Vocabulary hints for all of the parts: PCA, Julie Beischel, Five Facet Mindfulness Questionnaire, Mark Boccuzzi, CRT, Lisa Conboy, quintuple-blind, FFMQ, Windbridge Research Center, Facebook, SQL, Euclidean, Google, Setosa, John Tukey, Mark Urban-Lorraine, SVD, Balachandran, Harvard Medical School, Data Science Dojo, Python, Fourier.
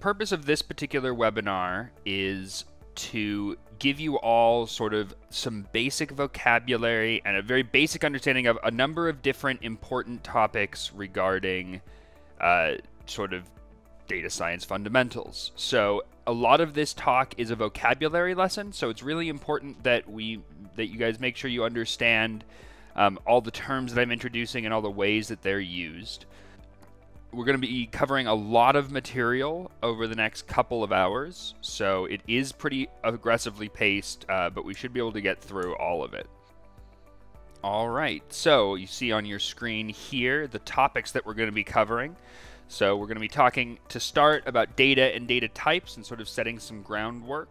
purpose of this particular webinar is to give you all sort of some basic vocabulary and a very basic understanding of a number of different important topics regarding sort of data science fundamentals. So a lot of this talk is a vocabulary lesson, so it's really important that you guys make sure you understand all the terms that I'm introducing and all the ways that they're used. We're going to be covering a lot of material over the next couple of hours, so it is pretty aggressively paced, but we should be able to get through all of it. All right, so you see on your screen here the topics that we're going to be covering. So we're going to be talking to start about data and data types and sort of setting some groundwork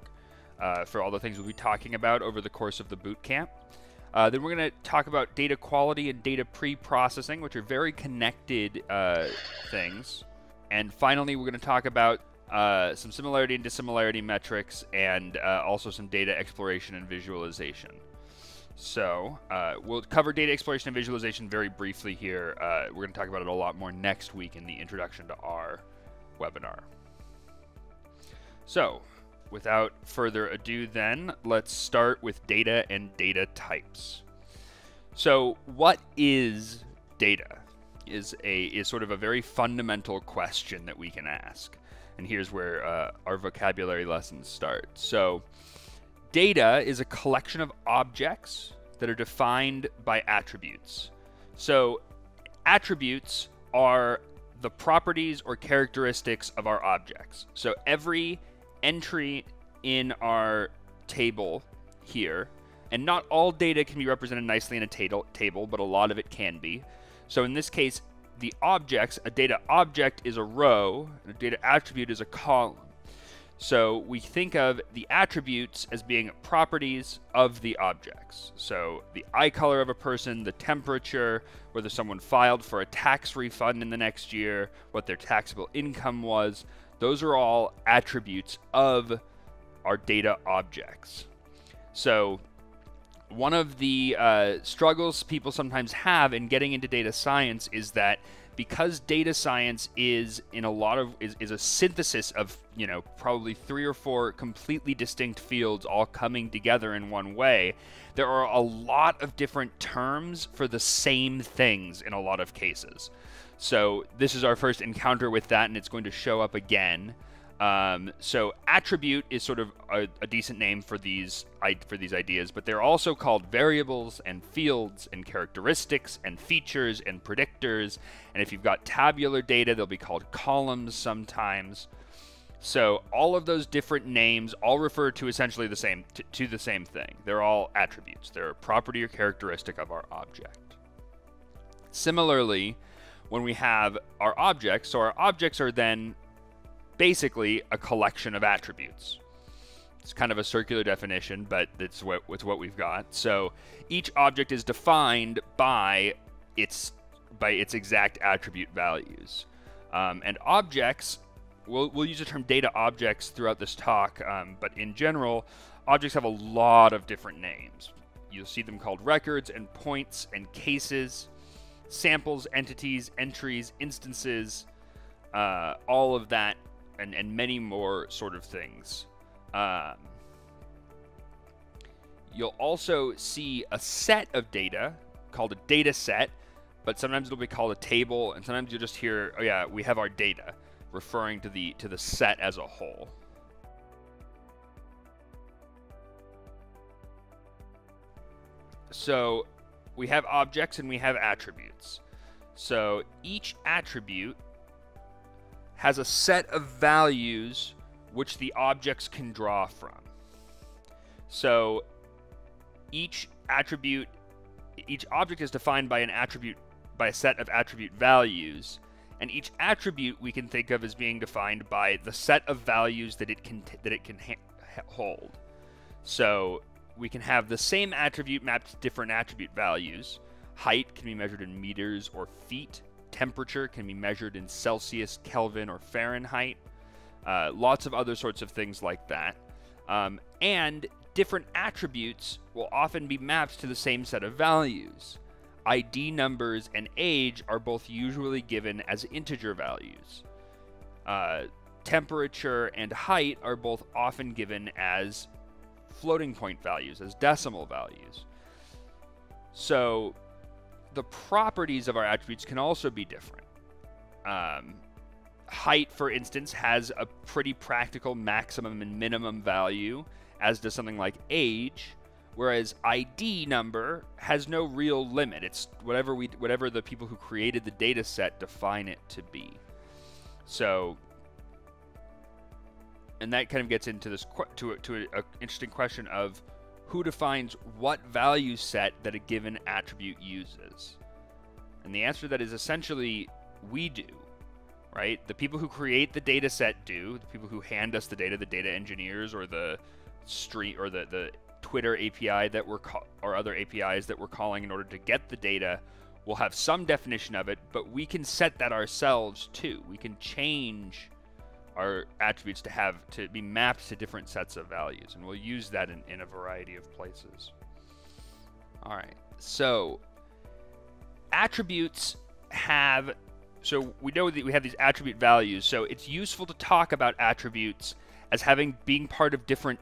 for all the things we'll be talking about over the course of the boot camp. Then we're going to talk about data quality and data pre-processing, which are very connected things. And finally, we're going to talk about some similarity and dissimilarity metrics and also some data exploration and visualization. So we'll cover data exploration and visualization very briefly here. We're going to talk about it a lot more next week in the introduction to R webinar. So, without further ado then, let's start with data and data types. So what is data is sort of a very fundamental question that we can ask. And here's where our vocabulary lessons start. So data is a collection of objects that are defined by attributes. So attributes are the properties or characteristics of our objects. So every entry in our table here, and not all data can be represented nicely in a table, but a lot of it can be. So in this case, the objects, a data object is a row, and a data attribute is a column. So we think of the attributes as being properties of the objects. So the eye color of a person, the temperature, whether someone filed for a tax refund in the next year, what their taxable income was. Those are all attributes of our data objects. So one of the struggles people sometimes have in getting into data science is that because data science is a synthesis of, you know, probably 3 or 4 completely distinct fields all coming together in one way, there are a lot of different terms for the same things in a lot of cases. So this is our first encounter with that, and it's going to show up again. So attribute is sort of a decent name for these ideas, but they're also called variables and fields and characteristics and features and predictors. And if you've got tabular data, they'll be called columns sometimes. So all of those different names all refer to essentially the same to the same thing. They're all attributes. They're a property or characteristic of our object. Similarly, when we have our objects, so our objects are then basically a collection of attributes. It's kind of a circular definition, but it's what we've got. So each object is defined by its exact attribute values. And objects, we'll use the term data objects throughout this talk, but in general, objects have a lot of different names. You'll see them called records and points and cases, samples, entities, entries, instances, all of that, and many more sort of things. You'll also see a set of data called a data set, but sometimes it'll be called a table, and sometimes you'll just hear, oh yeah, we have our data, referring to the set as a whole. So we have objects and we have attributes. So each attribute has a set of values which the objects can draw from. So each object is defined by an attribute, by a set of attribute values, and each attribute we can think of as being defined by the set of values that it can hold. So we can have the same attribute mapped to different attribute values. Height can be measured in meters or feet. Temperature can be measured in Celsius, Kelvin, or Fahrenheit. Lots of other sorts of things like that. And different attributes will often be mapped to the same set of values. ID numbers and age are both usually given as integer values. temperature and height are both often given as floating point values, as decimal values. So the properties of our attributes can also be different. Height, for instance, has a pretty practical maximum and minimum value, as does something like age, whereas ID number has no real limit. It's whatever the people who created the data set define it to be. So, and that kind of gets into this to an interesting question of who defines what value set that a given attribute uses. And the answer to that is essentially we do, right? The people who create the data set do, the people who hand us the data engineers, or the street, or the Twitter API that we're or other APIs that we're calling in order to get the data, will have some definition of it, but we can set that ourselves too. We can change our attributes to be mapped to different sets of values, and we'll use that in a variety of places. All right, so attributes have, so we know that we have these attribute values, so it's useful to talk about attributes as being part of different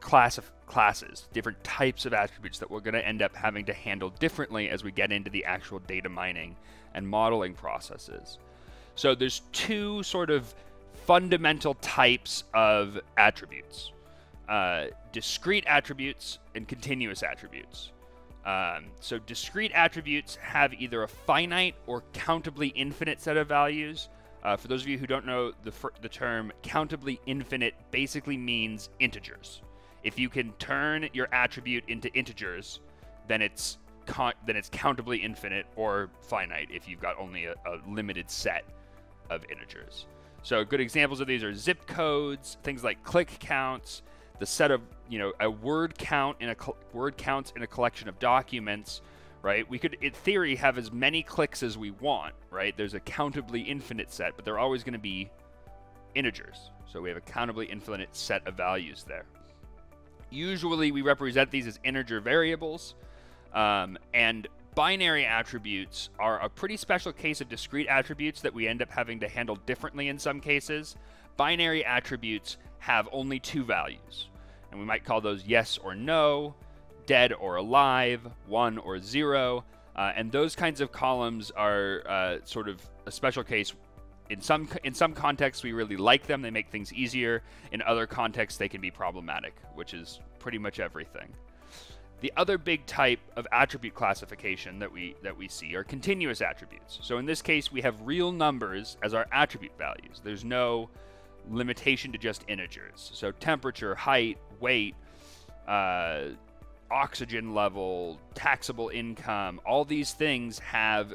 classes, different types of attributes that we're going to end up having to handle differently as we get into the actual data mining and modeling processes. So there's two sort of fundamental types of attributes, discrete attributes and continuous attributes. So discrete attributes have either a finite or countably infinite set of values. For those of you who don't know, the term countably infinite basically means integers. If you can turn your attribute into integers, then it's countably infinite, or finite if you've got only a limited set of integers. So good examples of these are zip codes, things like click counts, the set of, you know, a word count in a word counts in a collection of documents, right? We could, in theory, have as many clicks as we want, right? There's a countably infinite set, but they're always going to be integers. So we have a countably infinite set of values there. Usually we represent these as integer variables, and binary attributes are a pretty special case of discrete attributes that we end up having to handle differently in some cases. Binary attributes have only two values, and we might call those yes or no, dead or alive, 1 or 0, and those kinds of columns are sort of a special case. In some contexts, we really like them. They make things easier. In other contexts, they can be problematic, which is pretty much everything. The other big type of attribute classification that we see are continuous attributes. So in this case, we have real numbers as our attribute values. There's no limitation to just integers. So temperature, height, weight, oxygen level, taxable income, all these things have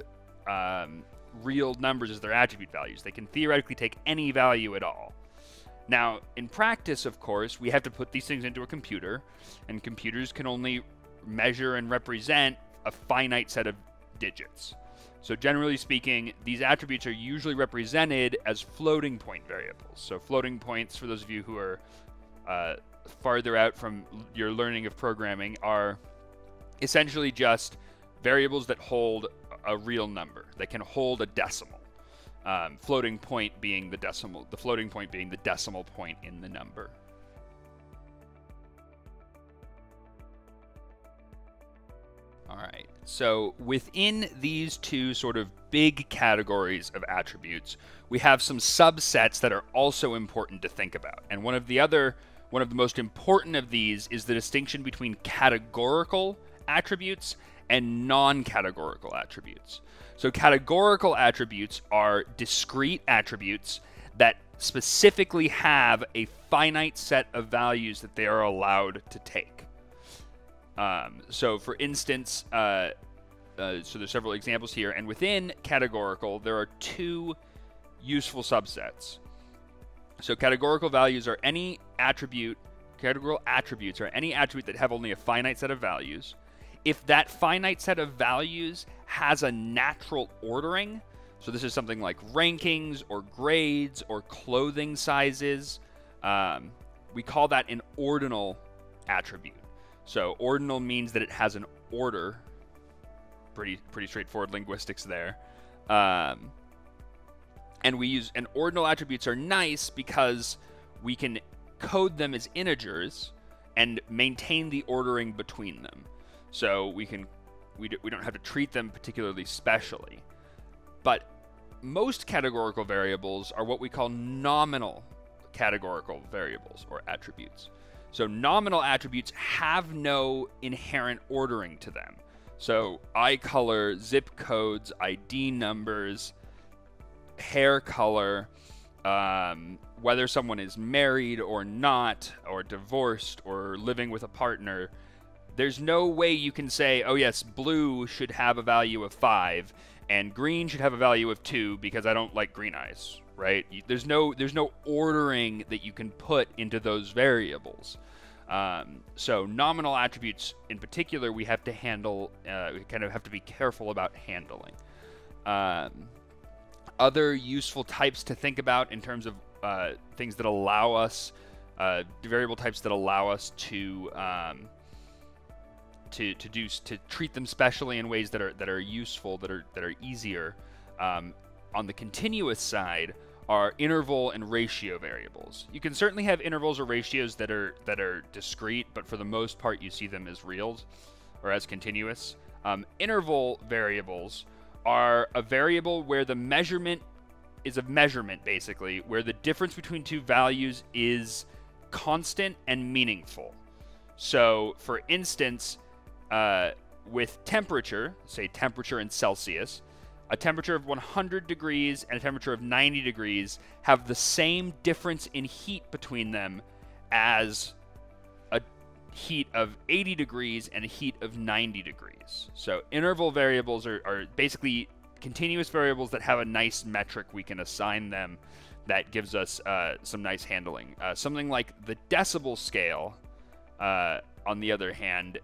real numbers as their attribute values. They can theoretically take any value at all. Now, in practice, of course, we have to put these things into a computer, and computers can only measure and represent a finite set of digits. So generally speaking, these attributes are usually represented as floating point variables. So floating points, for those of you who are farther out from your learning of programming, are essentially just variables that hold a real number, that can hold a decimal. Floating point being the decimal, the floating point being the decimal point in the number. All right, so within these two sort of big categories of attributes, we have some subsets that are also important to think about. And one of the most important of these is the distinction between categorical attributes and non-categorical attributes. So categorical attributes are discrete attributes that specifically have a finite set of values that they are allowed to take. So for instance, so there's several examples here, and within categorical, there are two useful subsets. So categorical attributes are any attribute that have only a finite set of values. If that finite set of values has a natural ordering, so this is something like rankings or grades or clothing sizes, we call that an ordinal attribute. So ordinal means that it has an order. Pretty straightforward linguistics there. and ordinal attributes are nice because we can code them as integers and maintain the ordering between them. So we don't have to treat them particularly specially. But most categorical variables are what we call nominal categorical variables or attributes. So nominal attributes have no inherent ordering to them. So eye color, zip codes, ID numbers, hair color, whether someone is married or not, or divorced, or living with a partner, there's no way you can say, oh yes, blue should have a value of 5 and green should have a value of 2 because I don't like green eyes, right? There's no ordering that you can put into those variables. So nominal attributes in particular, we have to handle, we kind of have to be careful about handling. Other useful types to think about in terms of things that allow us, variable types that allow us to treat them specially in ways that are useful, that are easier. On the continuous side are interval and ratio variables. You can certainly have intervals or ratios that are discrete, but for the most part you see them as reals or as continuous. Interval variables are a variable where the measurement is a measurement, basically, where the difference between two values is constant and meaningful. So for instance, with temperature, say temperature in Celsius, a temperature of 100 degrees and a temperature of 90 degrees have the same difference in heat between them as a heat of 80 degrees and a heat of 90 degrees. So interval variables are basically continuous variables that have a nice metric we can assign them that gives us some nice handling. Something like the decibel scale, on the other hand,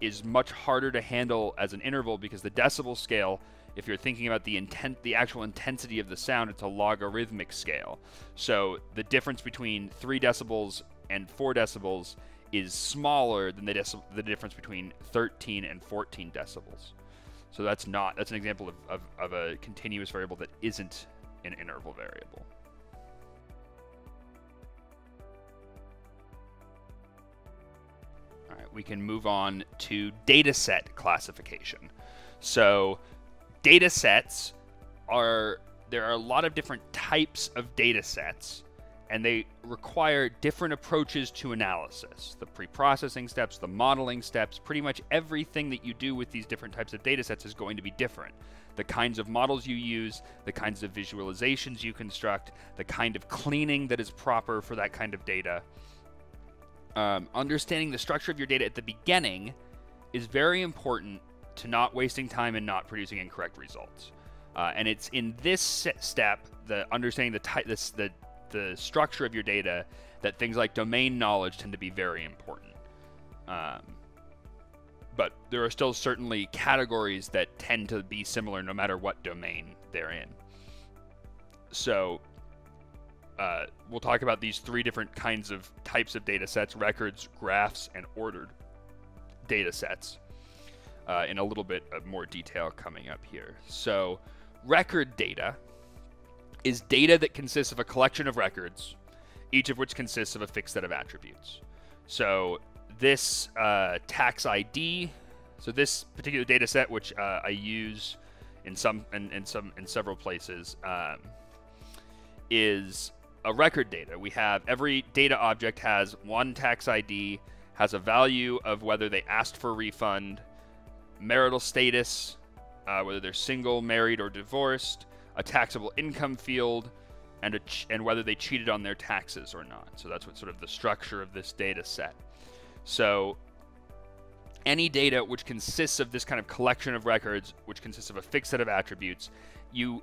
is much harder to handle as an interval because the decibel scale, if you're thinking about the actual intensity of the sound, it's a logarithmic scale. So the difference between 3 decibels and 4 decibels is smaller than the difference between 13 and 14 decibels. So that's an example of a continuous variable that isn't an interval variable. All right, we can move on to dataset classification. So datasets there are a lot of different types of datasets, and they require different approaches to analysis. The pre-processing steps, the modeling steps, pretty much everything that you do with these different types of datasets is going to be different. The kinds of models you use, the kinds of visualizations you construct, the kind of cleaning that is proper for that kind of data. Understanding the structure of your data at the beginning is very important to not wasting time and not producing incorrect results. And it's in this step, the understanding the structure of your data, that things like domain knowledge tend to be very important. But there are still certainly categories that tend to be similar no matter what domain they're in. So we'll talk about these 3 different kinds of types of data sets: records, graphs, and ordered data sets. In a little bit of more detail coming up here. So record data is data that consists of a collection of records, each of which consists of a fixed set of attributes. So this tax ID, so this particular data set, which I use in several places, is a record data. We have every data object has one tax ID, has a value of whether they asked for a refund, marital status, whether they're single, married, or divorced, a taxable income field, and whether they cheated on their taxes or not. So that's what sort of the structure of this data set. So any data which consists of this kind of collection of records, which consists of a fixed set of attributes, you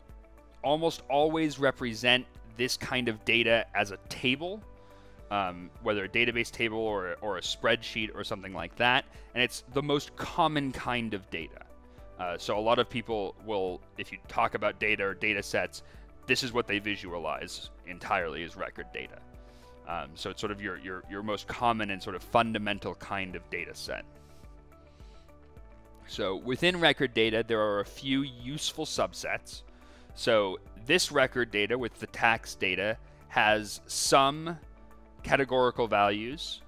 almost always represent this kind of data as a table, whether a database table or a spreadsheet or something like that. And it's the most common kind of data. So a lot of people will, if you talk about data or data sets, this is what they visualize entirely as record data. So it's sort of your most common and sort of fundamental kind of data set. So within record data, there are a few useful subsets. So this record data with the tax data has some categorical values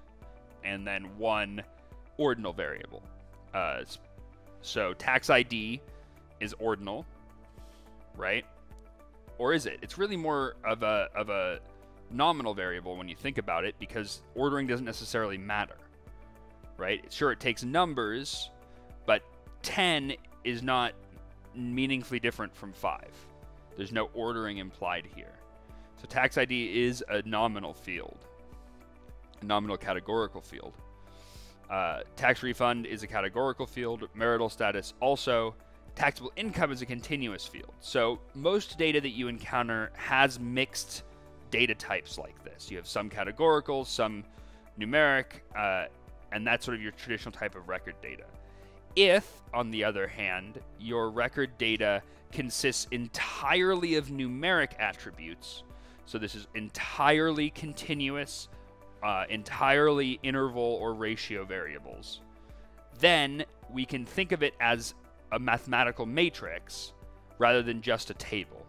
and then one ordinal variable. So tax ID is ordinal, right? Or is it? It's really more of a nominal variable when you think about it, because ordering doesn't necessarily matter, right? Sure, it takes numbers, but 10 is not meaningfully different from 5. There's no ordering implied here. So tax ID is a nominal field, a nominal categorical field. Tax refund is a categorical field, marital status also. Taxable income is a continuous field. So most data that you encounter has mixed data types like this. You have some categorical, some numeric, and that's sort of your traditional type of record data. If, on the other hand, your record data consists entirely of numeric attributes, so this is entirely continuous, entirely interval or ratio variables, then we can think of it as a mathematical matrix rather than just a table.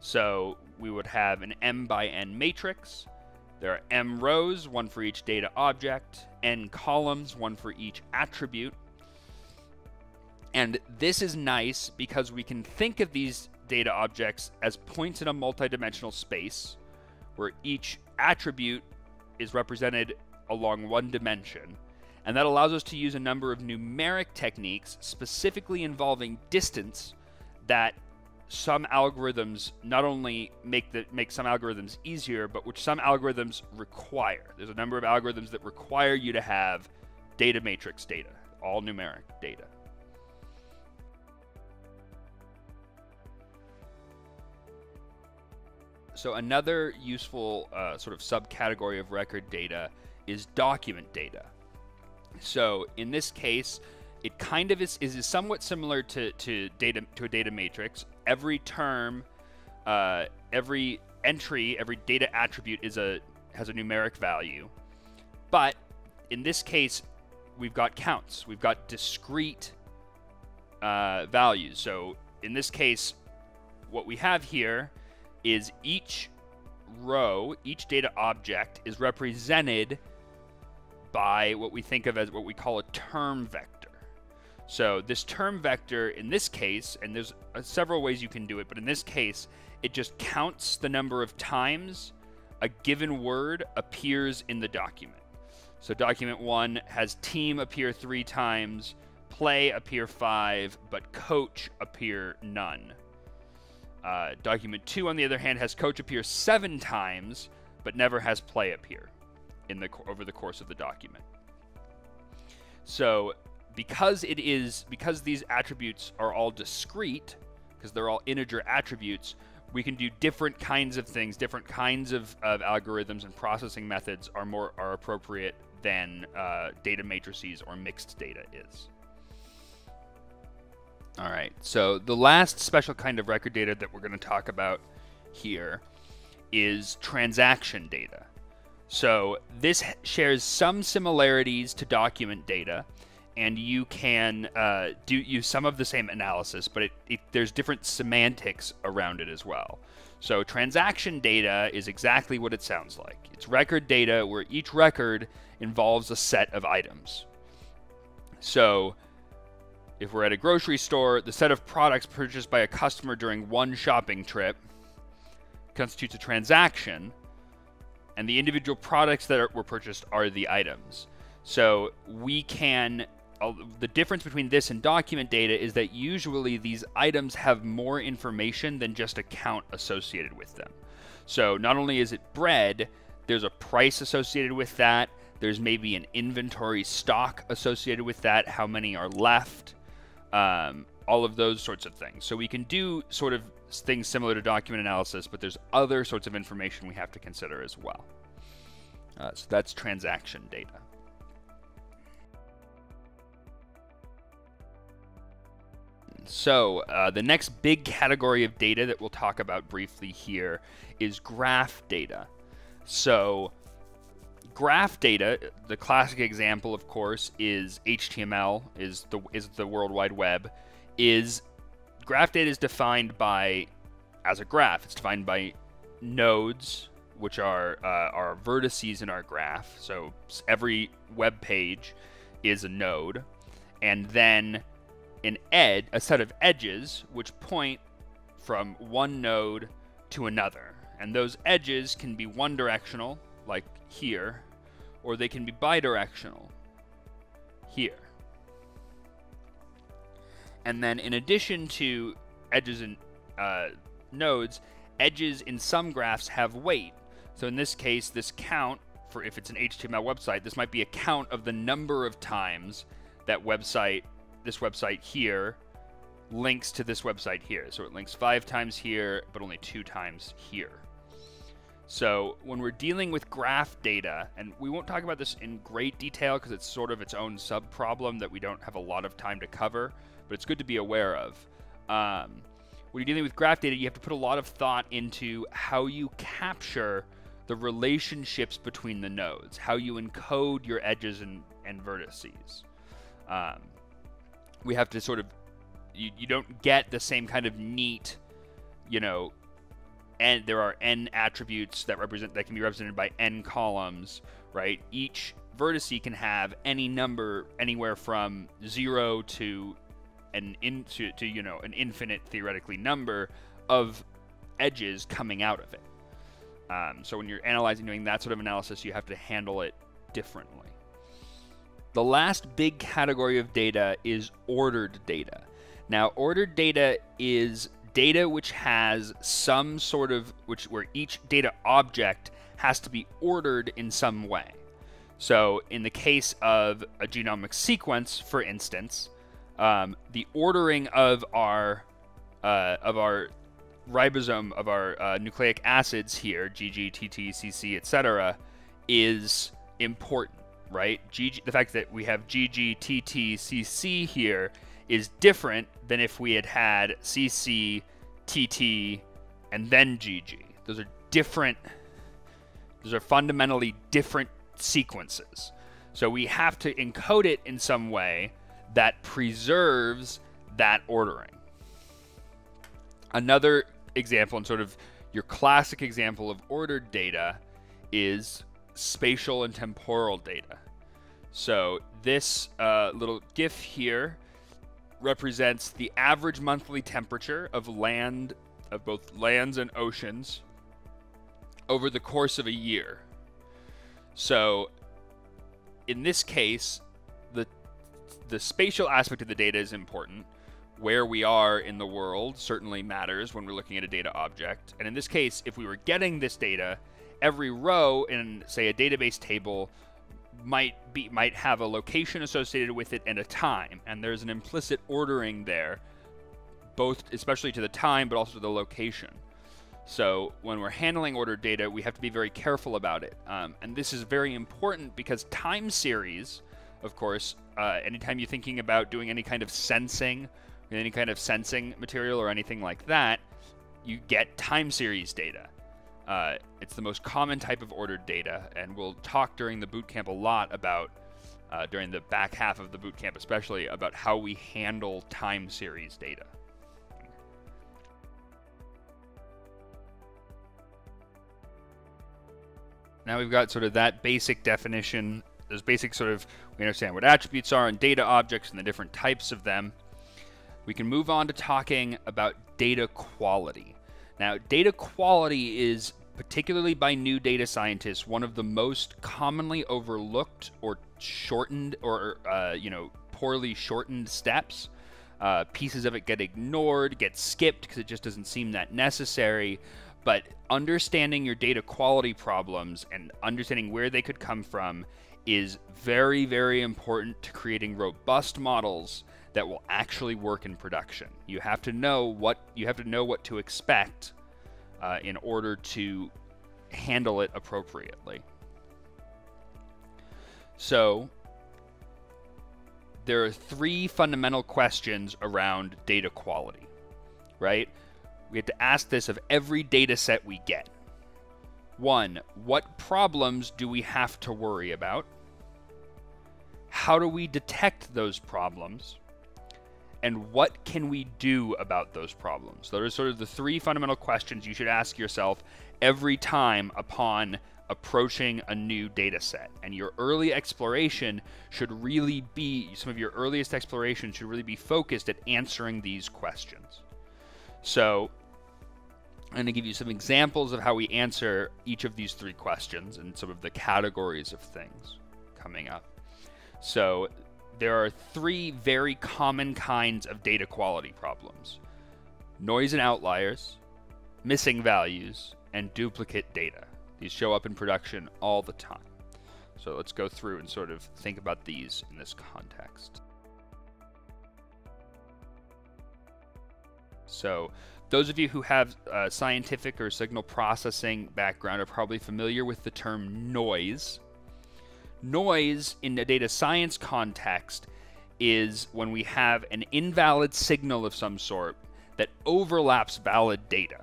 So we would have an M by N matrix. There are M rows, one for each data object, N columns, one for each attribute. And this is nice because we can think of these data objects as points in a multidimensional space where each attribute is represented along one dimension. And that allows us to use a number of numeric techniques specifically involving distance that some algorithms not only make some algorithms easier, but which some algorithms require. There's a number of algorithms that require you to have data matrix data, all numeric data. So another useful sort of subcategory of record data is document data. So in this case, it kind of is somewhat similar to a data matrix. Every term, every entry, every data attribute has a numeric value. But in this case, we've got counts. We've got discrete values. So in this case, what we have here is each row, each data object is represented by what we think of as what we call a term vector. So this term vector in this case, and there's several ways you can do it, but in this case, it just counts the number of times a given word appears in the document. So document 1 has team appear 3 times, play appear 5, but coach appear none. Document 2, on the other hand, has coach appear 7 times, but never has play appear over the course of the document. So because these attributes are all discrete, because they're all integer attributes, we can do different kinds of things. Different kinds of algorithms and processing methods are appropriate than data matrices or mixed data is. All right, so the last special kind of record data that we're going to talk about here is transaction data. So this shares some similarities to document data, and you can use some of the same analysis, but there's different semantics around it as well. So transaction data is exactly what it sounds like. It's record data where each record involves a set of items. So if we're at a grocery store, the set of products purchased by a customer during one shopping trip constitutes a transaction, and the individual products that were purchased are the items. So we can, the difference between this and document data is that usually these items have more information than just a count associated with them. So not only is it bread, there's a price associated with that, there's maybe an inventory stock associated with that, how many are left, all of those sorts of things. So we can do sort of things similar to document analysis, but there's other sorts of information we have to consider as well. So that's transaction data. So the next big category of data that we'll talk about briefly here is graph data. So graph data, the classic example, of course, is HTML, is the World Wide Web, is graph data is defined by, as a graph, it's defined by nodes, which are our vertices in our graph. So every web page is a node, and then an edge, a set of edges, which point from one node to another. And those edges can be one directional, like here, or they can be bidirectional, here. And then in addition to edges and nodes, edges in some graphs have weight. So in this case, this count, for if it's an HTML website, this might be a count of the number of times that website, this website here, links to this website here. So it links 5 times here, but only 2 times here. So when we're dealing with graph data, and we won't talk about this in great detail because it's sort of its own sub-problem that we don't have a lot of time to cover, but it's good to be aware of. When you're dealing with graph data, you have to put a lot of thought into how you capture the relationships between the nodes, how you encode your edges and vertices. We have to sort of, you don't get the same kind of neat, you know, and there are n attributes that represent, that can be represented by n columns, right? Each vertice can have any number anywhere from 0 to you know, an infinite theoretically number of edges coming out of it. So when you're analyzing, doing that sort of analysis, you have to handle it differently. The last big category of data is ordered data. Now, ordered data is data which has some sort of, where each data object has to be ordered in some way. So in the case of a genomic sequence, for instance, the ordering of our ribosome, of our nucleic acids here, GG, TT, CC, etc., is important, right? The fact that we have GG, TT, CC here is different than if we had had CC, TT, and then GG. Those are different, those are fundamentally different sequences. So we have to encode it in some way that preserves that ordering. Another example, and sort of your classic example of ordered data, is spatial and temporal data. So this little GIF here represents the average monthly temperature of land, of both lands and oceans, over the course of a year. So in this case, the spatial aspect of the data is important. Where we are in the world certainly matters when we're looking at a data object. And in this case, if we were getting this data, every row in, say, a database table might have a location associated with it and a time. And there's an implicit ordering there, both especially to the time, but also to the location. So when we're handling ordered data, we have to be very careful about it. And this is very important because time series, of course, anytime you're thinking about doing any kind of sensing, material or anything like that, you get time series data. It's the most common type of ordered data, and we'll talk during the bootcamp a lot about, during the back half of the bootcamp especially, about how we handle time series data. Now we've got sort of that basic definition. Those basic sort of, we understand what attributes are and data objects and the different types of them. We can move on to talking about data quality. Now, data quality is, particularly by new data scientists, one of the most commonly overlooked or shortened, or you know, poorly shortened steps. Pieces of it get ignored, get skipped because it just doesn't seem that necessary. But understanding your data quality problems and understanding where they could come from is very, very important to creating robust models that will actually work in production. You have to know what to expect in order to handle it appropriately. So there are 3 fundamental questions around data quality, right? We have to ask this of every data set we get. 1, what problems do we have to worry about? How do we detect those problems? and what can we do about those problems? Those are sort of the three fundamental questions you should ask yourself every time upon approaching a new data set. And your early exploration should really be, some of your earliest exploration should really be focused at answering these questions. So I'm going to give you some examples of how we answer each of these three questions and some of the categories of things coming up. So there are three very common kinds of data quality problems: noise and outliers, missing values, and duplicate data. These show up in production all the time. So let's go through and sort of think about these in this context. So those of you who have a scientific or signal processing background are probably familiar with the term noise. Noise in the data science context is when we have an invalid signal of some sort that overlaps valid data.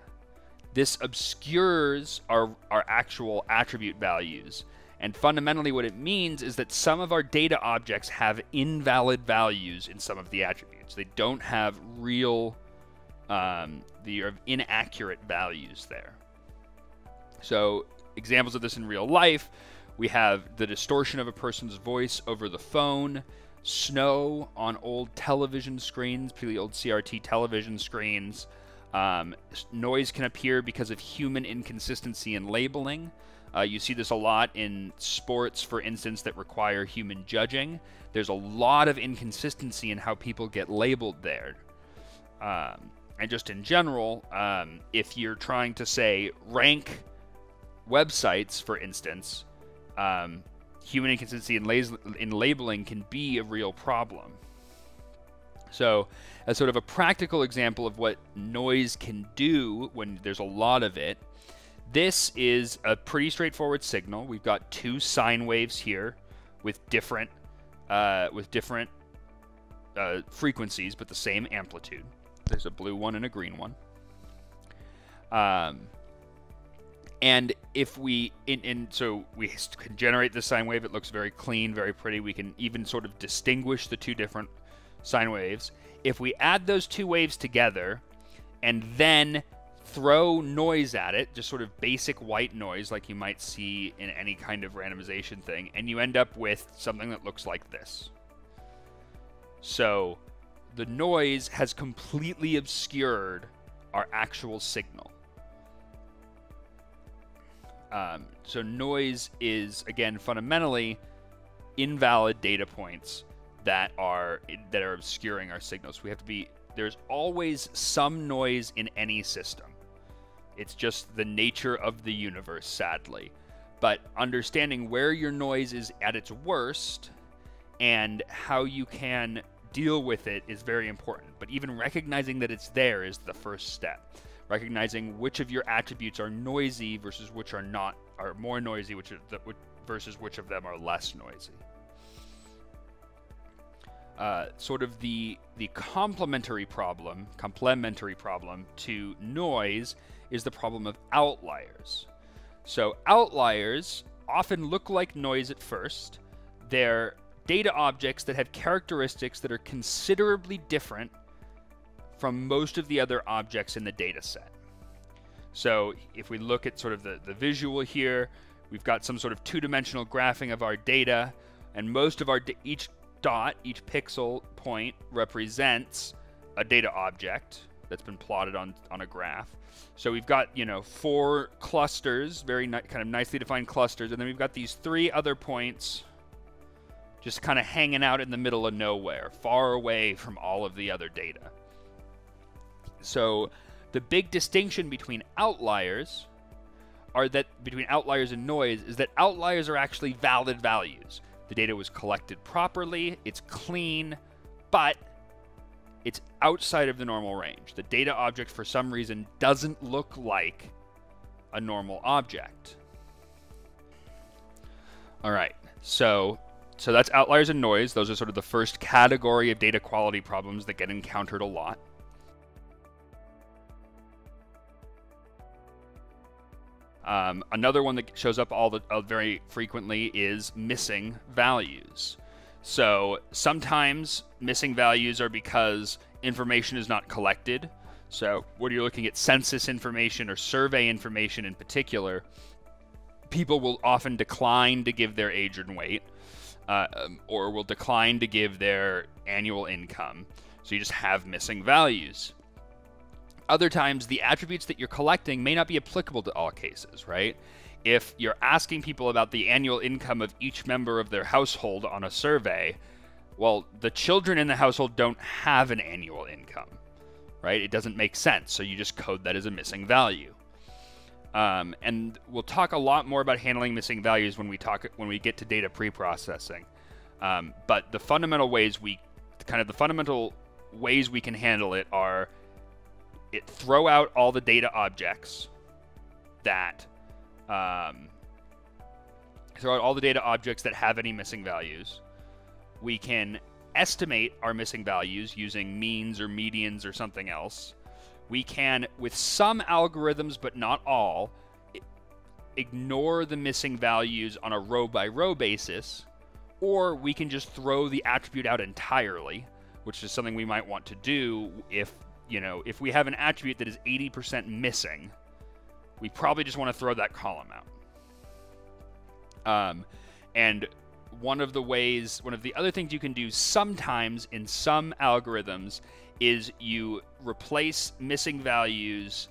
This obscures our actual attribute values. And fundamentally what it means is that some of our data objects have invalid values in some of the attributes. They don't have real, they have inaccurate values there. So examples of this in real life, we have the distortion of a person's voice over the phone, snow on old television screens, particularly old CRT television screens. Noise can appear because of human inconsistency in labeling. You see this a lot in sports, for instance, that require human judging. There's a lot of inconsistency in how people get labeled there. And just in general, if you're trying to, say, rank websites, for instance, human inconsistency in labeling can be a real problem. So as sort of a practical example of what noise can do when there's a lot of it, this is a pretty straightforward signal. We've got two sine waves here with different frequencies, but the same amplitude. There's a blue one and a green one. And if we, so we can generate the sine wave. It looks very clean, very pretty. We can even sort of distinguish the two different sine waves. If we add those two waves together and then throw noise at it, just sort of basic white noise like you might see in any kind of randomization thing, and you end up with something that looks like this. So the noise has completely obscured our actual signal. So noise is, again, fundamentally invalid data points that are obscuring our signals. We have to be, there's always some noise in any system. It's just the nature of the universe, sadly. But understanding where your noise is at its worst and how you can deal with it is very important. But even recognizing that it's there is the first step. Recognizing which of your attributes are noisy versus which are not, are more noisy, versus which of them are less noisy. Sort of the complementary problem to noise is the problem of outliers. So outliers often look like noise at first. They're data objects that have characteristics that are considerably different from most of the other objects in the data set. So if we look at sort of the visual here, we've got some sort of two-dimensional graphing of our data, and most of our each pixel point represents a data object that's been plotted on a graph. So we've got, you know, four clusters, very kind of nicely defined clusters, and then we've got these three other points just kind of hanging out in the middle of nowhere, far away from all of the other data. So the big distinction between outliers and noise is that outliers are actually valid values. The data was collected properly, it's clean, but it's outside of the normal range. The data object, for some reason, doesn't look like a normal object. All right, so that's outliers and noise. Those are sort of the first category of data quality problems that get encountered a lot. Another one that shows up very frequently is missing values. So sometimes missing values are because information is not collected. So when you're looking at census information or survey information in particular, people will often decline to give their age and weight, or will decline to give their annual income. So you just have missing values. Other times, the attributes that you're collecting may not be applicable to all cases, right? If you're asking people about the annual income of each member of their household on a survey, well, the children in the household don't have an annual income, right? It doesn't make sense. So you just code that as a missing value. And we'll talk a lot more about handling missing values when we get to data pre-processing. But the fundamental ways we can handle it are, throw out all the data objects that have any missing values. We can estimate our missing values using means or medians or something else. We can, with some algorithms, but not all, ignore the missing values on a row-by-row basis, or we can just throw the attribute out entirely, which is something we might want to do if, you know, if we have an attribute that is 80% missing, we probably just want to throw that column out. And one of the other things you can do sometimes in some algorithms is you replace missing values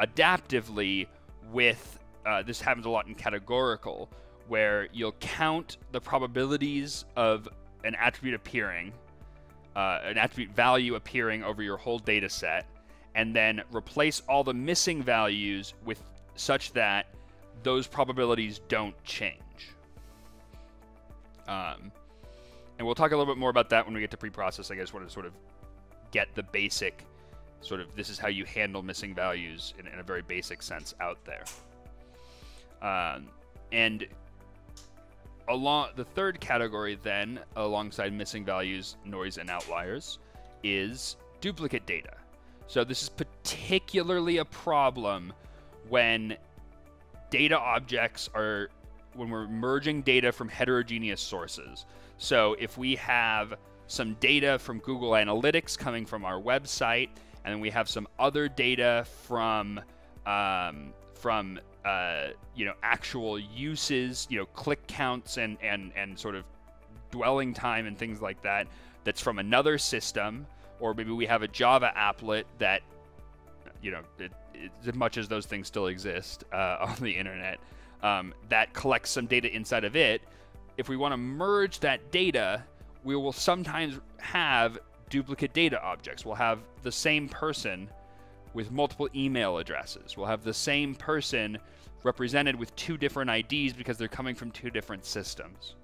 adaptively with, this happens a lot in categorical, where you'll count the probabilities of an attribute appearing, an attribute value appearing over your whole data set, and then replace all the missing values with such that those probabilities don't change. And we'll talk a little bit more about that when we get to pre-processing. I just want to sort of get the basic sort of, this is how you handle missing values in a very basic sense out there. And along the third category then, alongside missing values, noise, and outliers, is duplicate data. So this is particularly a problem when data objects are, when we're merging data from heterogeneous sources. So if we have some data from Google Analytics coming from our website, and then we have some other data from you know, actual uses, you know, click counts and sort of dwelling time and things like that, that's from another system, or maybe we have a Java applet that, you know, as much as those things still exist on the internet, that collects some data inside of it. If we want to merge that data, we will sometimes have duplicate data objects. We'll have the same person with multiple email addresses. We'll have the same person represented with two different IDs because they're coming from two different systems.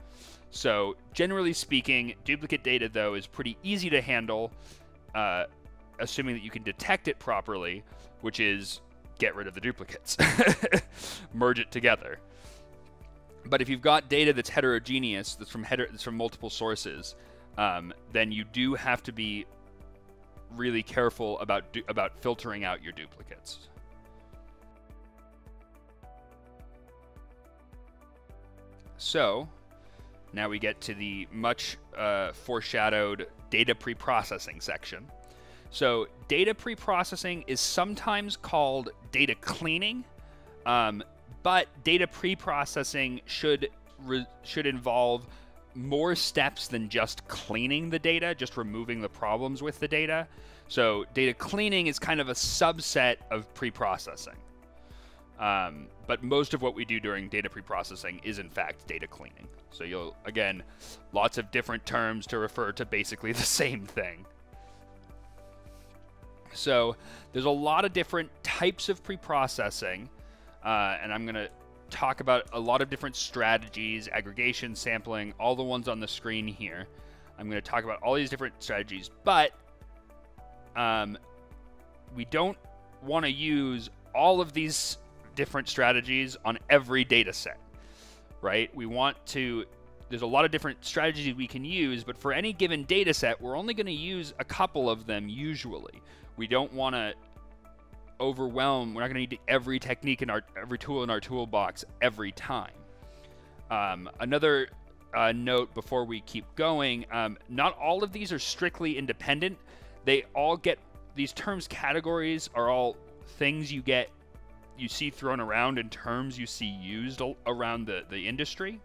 So generally speaking, duplicate data, though, is pretty easy to handle, assuming that you can detect it properly, which is get rid of the duplicates, merge it together. But if you've got data that's heterogeneous, that's from multiple sources, then you do have to be really careful about filtering out your duplicates. So now we get to the much foreshadowed data pre-processing section. So data pre-processing is sometimes called data cleaning, but data pre-processing should involve more steps than just cleaning the data, just removing the problems with the data. So data cleaning is kind of a subset of pre-processing. But most of what we do during data pre-processing is in fact data cleaning. So you'll, again, lots of different terms to refer to basically the same thing. So there's a lot of different types of pre-processing, and I'm going to talk about a lot of different strategies, aggregation, sampling, all the ones on the screen here. I'm going to talk about all these different strategies, but we don't want to use all of these different strategies on every data set, right? We want to, there's a lot of different strategies we can use, but for any given data set, we're only going to use a couple of them usually. We don't want to overwhelm, we're not going to need every technique in every tool in our toolbox every time. Another note before we keep going, not all of these are strictly independent. They all get, these terms categories are all things you get, you see thrown around, and terms you see used around the industry.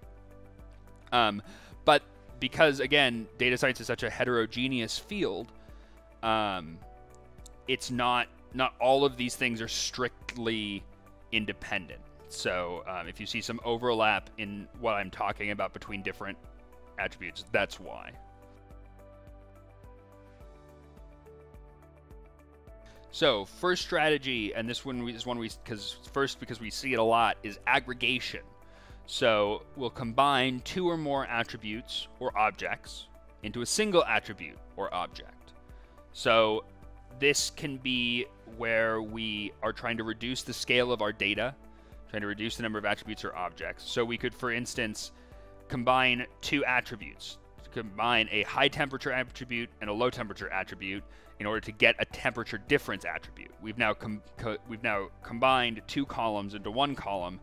But because, again, data science is such a heterogeneous field, it's not all of these things are strictly independent. So if you see some overlap in what I'm talking about between different attributes, that's why. So first strategy, and this one is one we, because we see it a lot, is aggregation. So we'll combine two or more attributes or objects into a single attribute or object. So this can be where we are trying to reduce the scale of our data, trying to reduce the number of attributes or objects. So we could, for instance, combine two attributes, combine a high temperature attribute and a low temperature attribute in order to get a temperature difference attribute. We've now combined two columns into one column.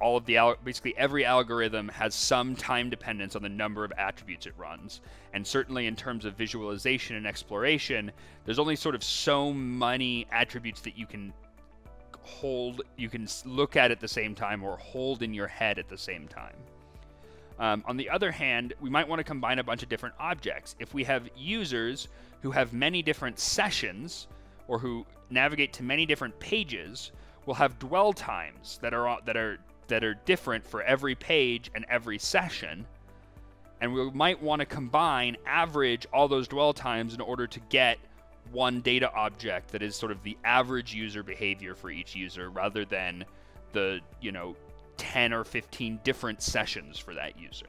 All of the, basically every algorithm has some time dependence on the number of attributes it runs. And certainly in terms of visualization and exploration, there's only sort of so many attributes that you can hold, you can look at the same time or hold in your head at the same time. On the other hand, we might want to combine a bunch of different objects. If we have users who have many different sessions or who navigate to many different pages, we'll have dwell times that are different for every page and every session. And we might want to combine, average all those dwell times in order to get one data object that is sort of the average user behavior for each user, rather than the, you know, 10 or 15 different sessions for that user.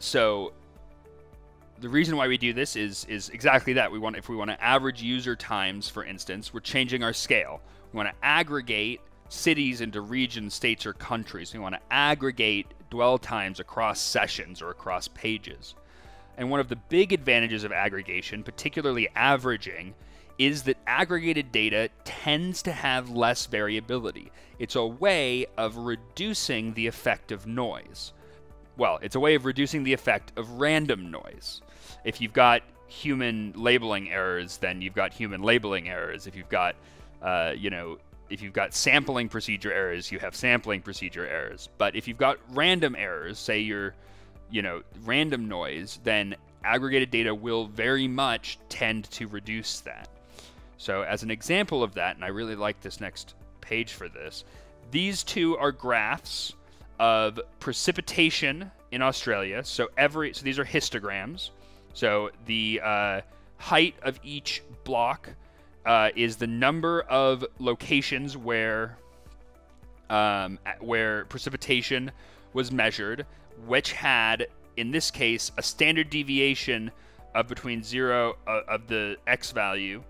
So the reason why we do this is exactly that. We want, if we want to average user times, for instance, we're changing our scale. We want to aggregate cities into regions, states, or countries. We want to aggregate dwell times across sessions or across pages. And one of the big advantages of aggregation, particularly averaging, is that aggregated data tends to have less variability. It's a way of reducing the effect of noise. Well, it's a way of reducing the effect of random noise. If you've got human labeling errors, then you've got human labeling errors. If you've got, if you've got sampling procedure errors, you have sampling procedure errors. But if you've got random errors, say you're, random noise, then aggregated data will very much tend to reduce that. So as an example of that, and I really like this next page for this, these two are graphs of precipitation in Australia. So so these are histograms. So the height of each block is the number of locations where precipitation was measured, which had, in this case, a standard deviation of between zero of the X value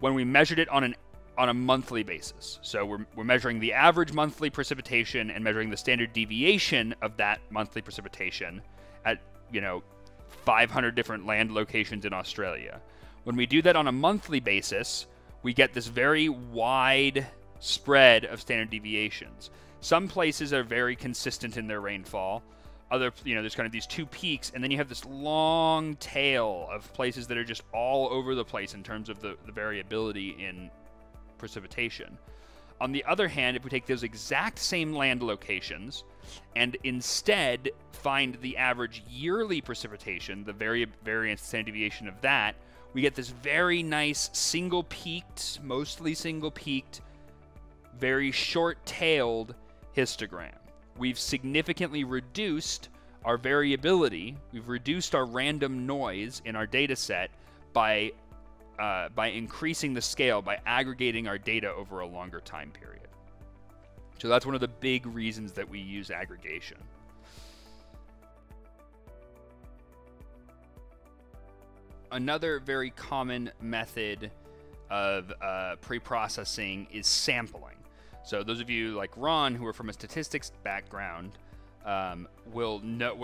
when we measured it on a monthly basis. So we're measuring the average monthly precipitation and measuring the standard deviation of that monthly precipitation at, 500 different land locations in Australia. When we do that on a monthly basis, we get this very wide spread of standard deviations. Some places are very consistent in their rainfall. Other, there's kind of these two peaks, and then you have this long tail of places that are just all over the place in terms of the variability in precipitation. On the other hand, if we take those exact same land locations and instead find the average yearly precipitation, the variance, standard deviation of that, we get this very nice single-peaked, mostly single-peaked, very short-tailed histogram. We've significantly reduced our variability. We've reduced our random noise in our data set by increasing the scale, by aggregating our data over a longer time period. So that's one of the big reasons that we use aggregation. Another very common method of pre-processing is sampling. So those of you like Ron, who are from a statistics background, will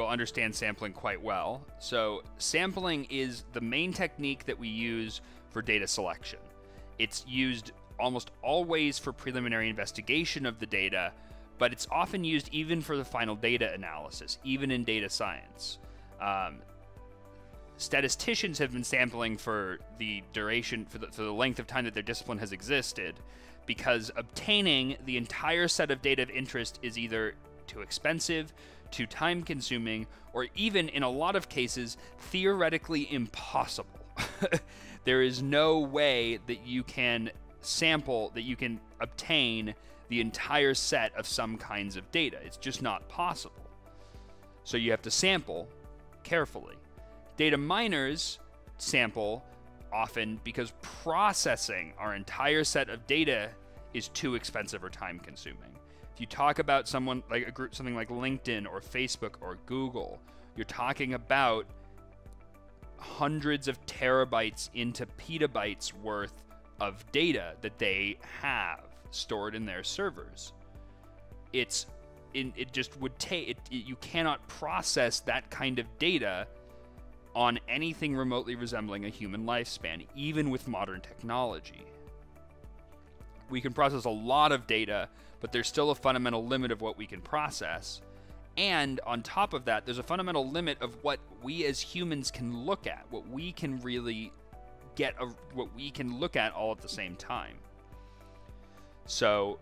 understand sampling quite well. So sampling is the main technique that we use for data selection. It's used almost always for preliminary investigation of the data, but it's often used even for the final data analysis, even in data science. Statisticians have been sampling for the duration, for the length of time that their discipline has existed, because obtaining the entire set of data of interest is either too expensive, too time-consuming, or even, in a lot of cases, theoretically impossible. There is no way that you can sample, that you can obtain the entire set of some kinds of data. It's just not possible. So you have to sample carefully. Data miners sample often because processing our entire set of data is too expensive or time-consuming. If you talk about someone like a group, something like LinkedIn or Facebook or Google, you're talking about hundreds of terabytes into petabytes worth of data that they have stored in their servers. You cannot process that kind of data on anything remotely resembling a human lifespan, even with modern technology. We can process a lot of data, but there's still a fundamental limit of what we can process. And on top of that, there's a fundamental limit of what we as humans can look at, what we can really get, what we can look at all at the same time. So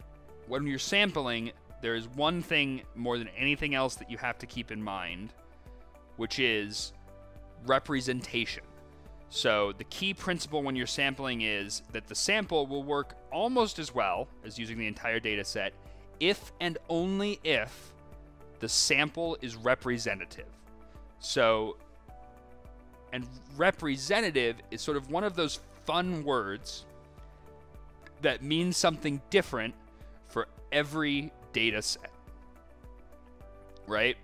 when you're sampling, there is one thing more than anything else that you have to keep in mind, which is representation. So the key principle when you're sampling is that the sample will work almost as well as using the entire data set if and only if the sample is representative. So, and representative is sort of one of those fun words that means something different for every data set, right?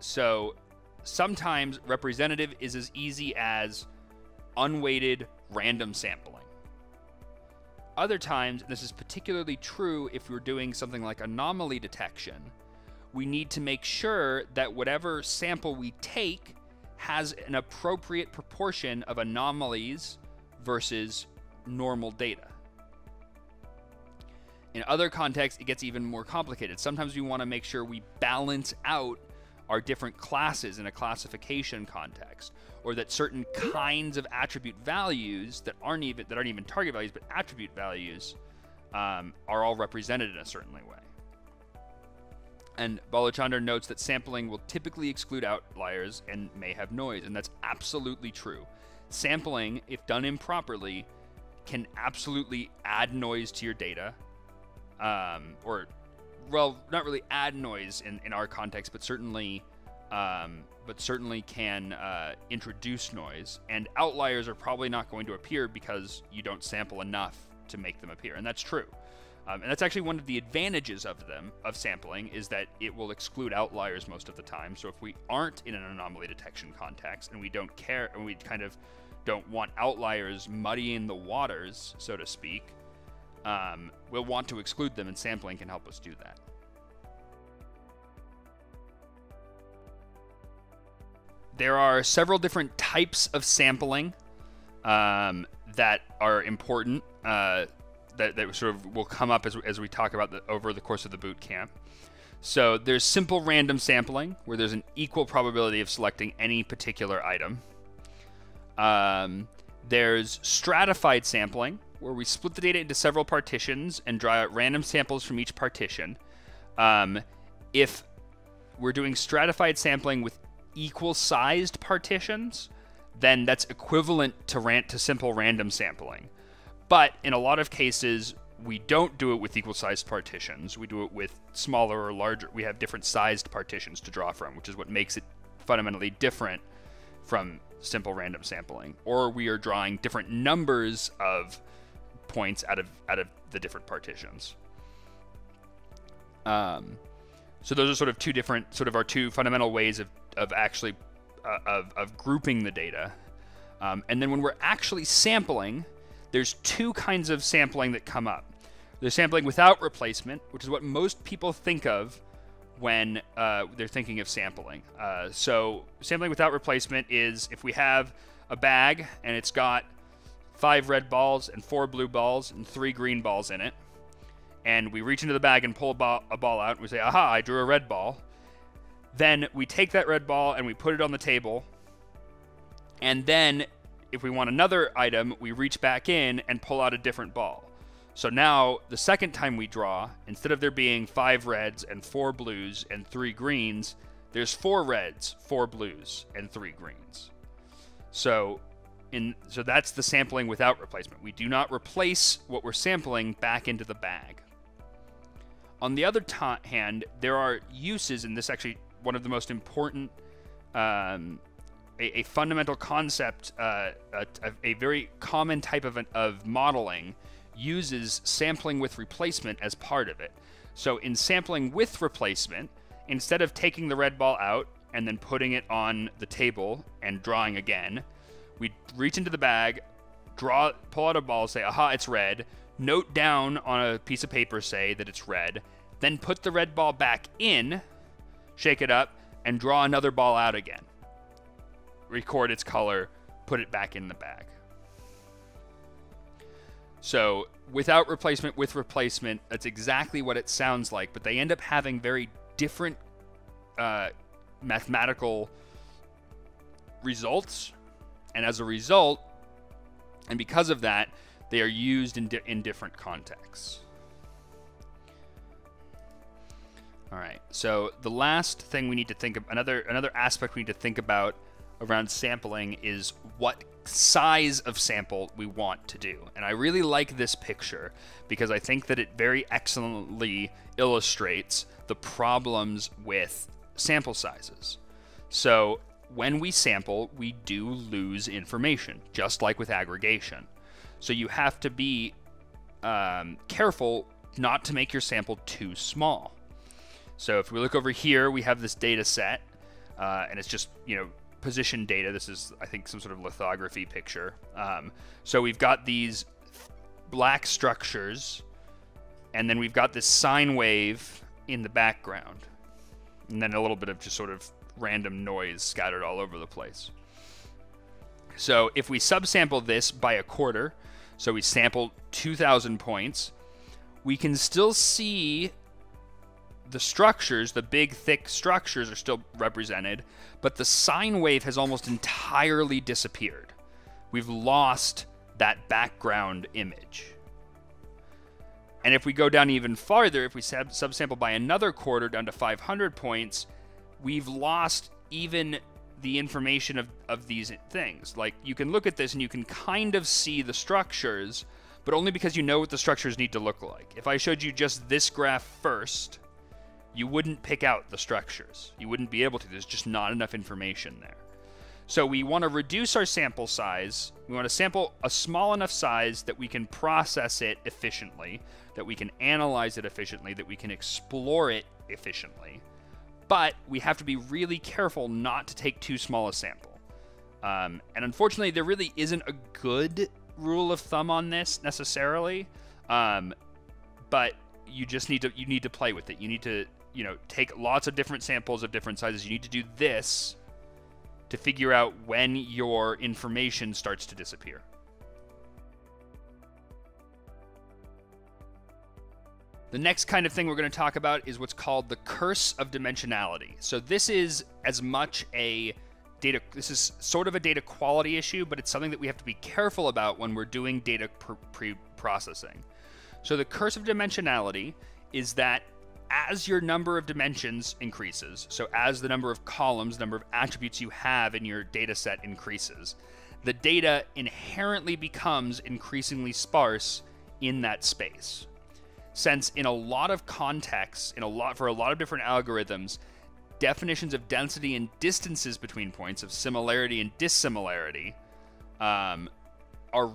So sometimes representative is as easy as unweighted random sampling. Other times, and this is particularly true if you're doing something like anomaly detection, we need to make sure that whatever sample we take has an appropriate proportion of anomalies versus normal data. In other contexts, it gets even more complicated. Sometimes we want to make sure we balance out our different classes in a classification context, or that certain kinds of attribute values that aren't even target values but attribute values are all represented in a certain way. And Balachandran notes that sampling will typically exclude outliers and may have noise, and that's absolutely true. Sampling, if done improperly, can absolutely add noise to your data, or, well, not really add noise in our context, but certainly can introduce noise. And outliers are probably not going to appear because you don't sample enough to make them appear, and that's true. And that's actually one of the advantages of sampling, is that it will exclude outliers most of the time. So if we aren't in an anomaly detection context and we don't care, and we kind of don't want outliers muddying the waters, so to speak, we'll want to exclude them, and sampling can help us do that. There are several different types of sampling that are important, that sort of will come up as we talk about over the course of the boot camp. So there's simple random sampling, where there's an equal probability of selecting any particular item. There's stratified sampling, where we split the data into several partitions and draw out random samples from each partition. If we're doing stratified sampling with equal-sized partitions, then that's equivalent to simple random sampling. But in a lot of cases, we don't do it with equal-sized partitions. We do it with smaller or larger. We have different sized partitions to draw from, which is what makes it fundamentally different from simple random sampling. Or we are drawing different numbers of points out of the different partitions. So those are sort of our two fundamental ways of grouping the data. And then when we're actually sampling, there's two kinds of sampling that come up. There's sampling without replacement, which is what most people think of when they're thinking of sampling. So sampling without replacement is if we have a bag and it's got 5 red balls and 4 blue balls and 3 green balls in it, and we reach into the bag and pull a ball out, and we say, aha, I drew a red ball. Then we take that red ball and we put it on the table. And then if we want another item, we reach back in and pull out a different ball. So now the second time we draw, instead of there being 5 reds and 4 blues and 3 greens, there's 4 reds, 4 blues, and 3 greens. So that's the sampling without replacement. We do not replace what we're sampling back into the bag. On the other hand, there are uses, and this is actually one of the most important, a fundamental concept, a very common type of modeling uses sampling with replacement as part of it. So in sampling with replacement, instead of taking the red ball out and then putting it on the table and drawing again, we reach into the bag, pull out a ball, say, aha, it's red, note down on a piece of paper, say, that it's red, then put the red ball back in, shake it up, and draw another ball out again. Record its color, put it back in the bag. So without replacement, with replacement, that's exactly what it sounds like, but they end up having very different mathematical results. And as a result, and because of that, they are used in different contexts. All right, so the last thing we need to think of, another aspect we need to think about around sampling is what size of sample we want to do. And I really like this picture because I think that it very excellently illustrates the problems with sample sizes. So when we sample, we do lose information, just like with aggregation. So you have to be careful not to make your sample too small. So if we look over here, we have this data set, and it's just, you know, position data. This is, I think, some sort of lithography picture. So we've got these black structures, and then we've got this sine wave in the background, and then a little bit of just sort of random noise scattered all over the place. So if we subsample this by a quarter, so we sample 2,000 points, we can still see the structures, the big thick structures are still represented, but the sine wave has almost entirely disappeared. We've lost that background image. And if we go down even farther, if we subsample by another quarter down to 500 points, we've lost even the information of these things. Like, you can look at this and you can kind of see the structures, but only because you know what the structures need to look like. If I showed you just this graph first, you wouldn't pick out the structures. You wouldn't be able to. There's just not enough information there. So we want to reduce our sample size. We want to sample a small enough size that we can process it efficiently, that we can analyze it efficiently, that we can explore it efficiently. But we have to be really careful not to take too small a sample. And unfortunately, there really isn't a good rule of thumb on this necessarily. But you just need to, you need to play with it. You need to, you know, take lots of different samples of different sizes. You need to do this to figure out when your information starts to disappear. The next kind of thing we're going to talk about is what's called the curse of dimensionality. So this is as much a data, this is sort of a data quality issue, but it's something that we have to be careful about when we're doing data pre-processing. So the curse of dimensionality is that as your number of dimensions increases, so as the number of columns, the number of attributes you have in your data set increases, the data inherently becomes increasingly sparse in that space. Since in a lot of contexts, for a lot of different algorithms, definitions of density and distances between points, of similarity and dissimilarity, are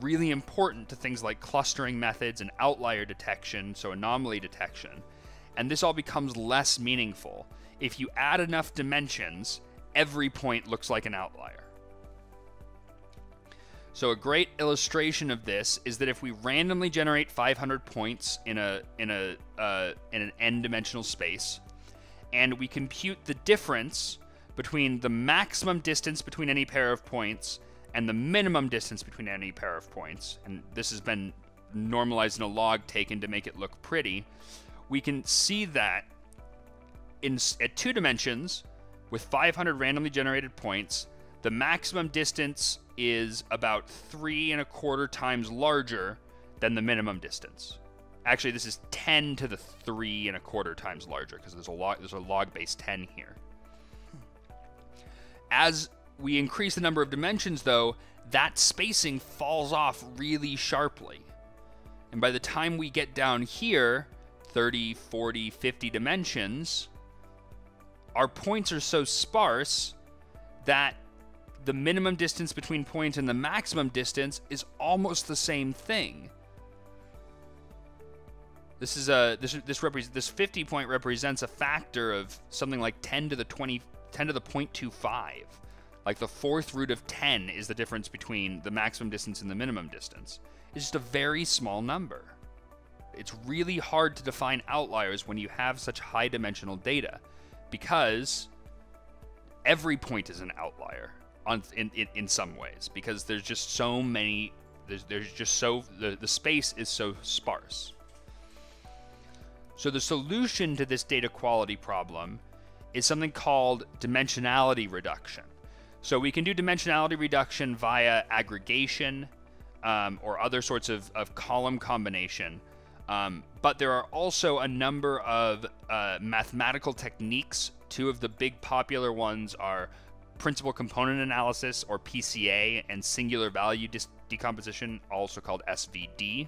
really important to things like clustering methods and outlier detection, so anomaly detection. And this all becomes less meaningful. If you add enough dimensions, every point looks like an outlier. So a great illustration of this is that if we randomly generate 500 points in an n-dimensional space, and we compute the difference between the maximum distance between any pair of points and the minimum distance between any pair of points, and this has been normalized in a log taken to make it look pretty, we can see that at 2 dimensions, with 500 randomly generated points. The maximum distance is about 3¼ times larger than the minimum distance. Actually, this is 10 to the 3¼ times larger because there's a log base 10 here. As we increase the number of dimensions, though, that spacing falls off really sharply. And by the time we get down here, 30, 40, 50 dimensions, our points are so sparse that the minimum distance between points and the maximum distance is almost the same thing. This 50 point represents a factor of something like 10 to the 0.25. Like the 4th root of 10 is the difference between the maximum distance and the minimum distance. It's just a very small number. It's really hard to define outliers when you have such high dimensional data, because every point is an outlier in some ways, because there's just so many, the space is so sparse. So the solution to this data quality problem is something called dimensionality reduction. So we can do dimensionality reduction via aggregation or other sorts of column combination. But there are also a number of mathematical techniques. Two of the big popular ones are principal component analysis, or PCA, and singular value decomposition, also called SVD.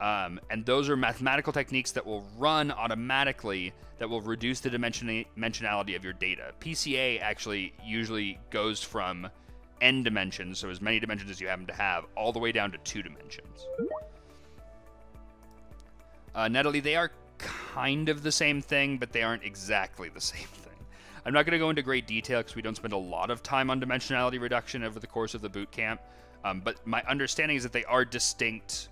And those are mathematical techniques that will run automatically that will reduce the dimensionality of your data. PCA actually usually goes from n dimensions, so as many dimensions as you happen to have, all the way down to 2 dimensions. Natalie, they are kind of the same thing, but they aren't exactly the same thing. I'm not going to go into great detail because we don't spend a lot of time on dimensionality reduction over the course of the bootcamp, but my understanding is that they are distinct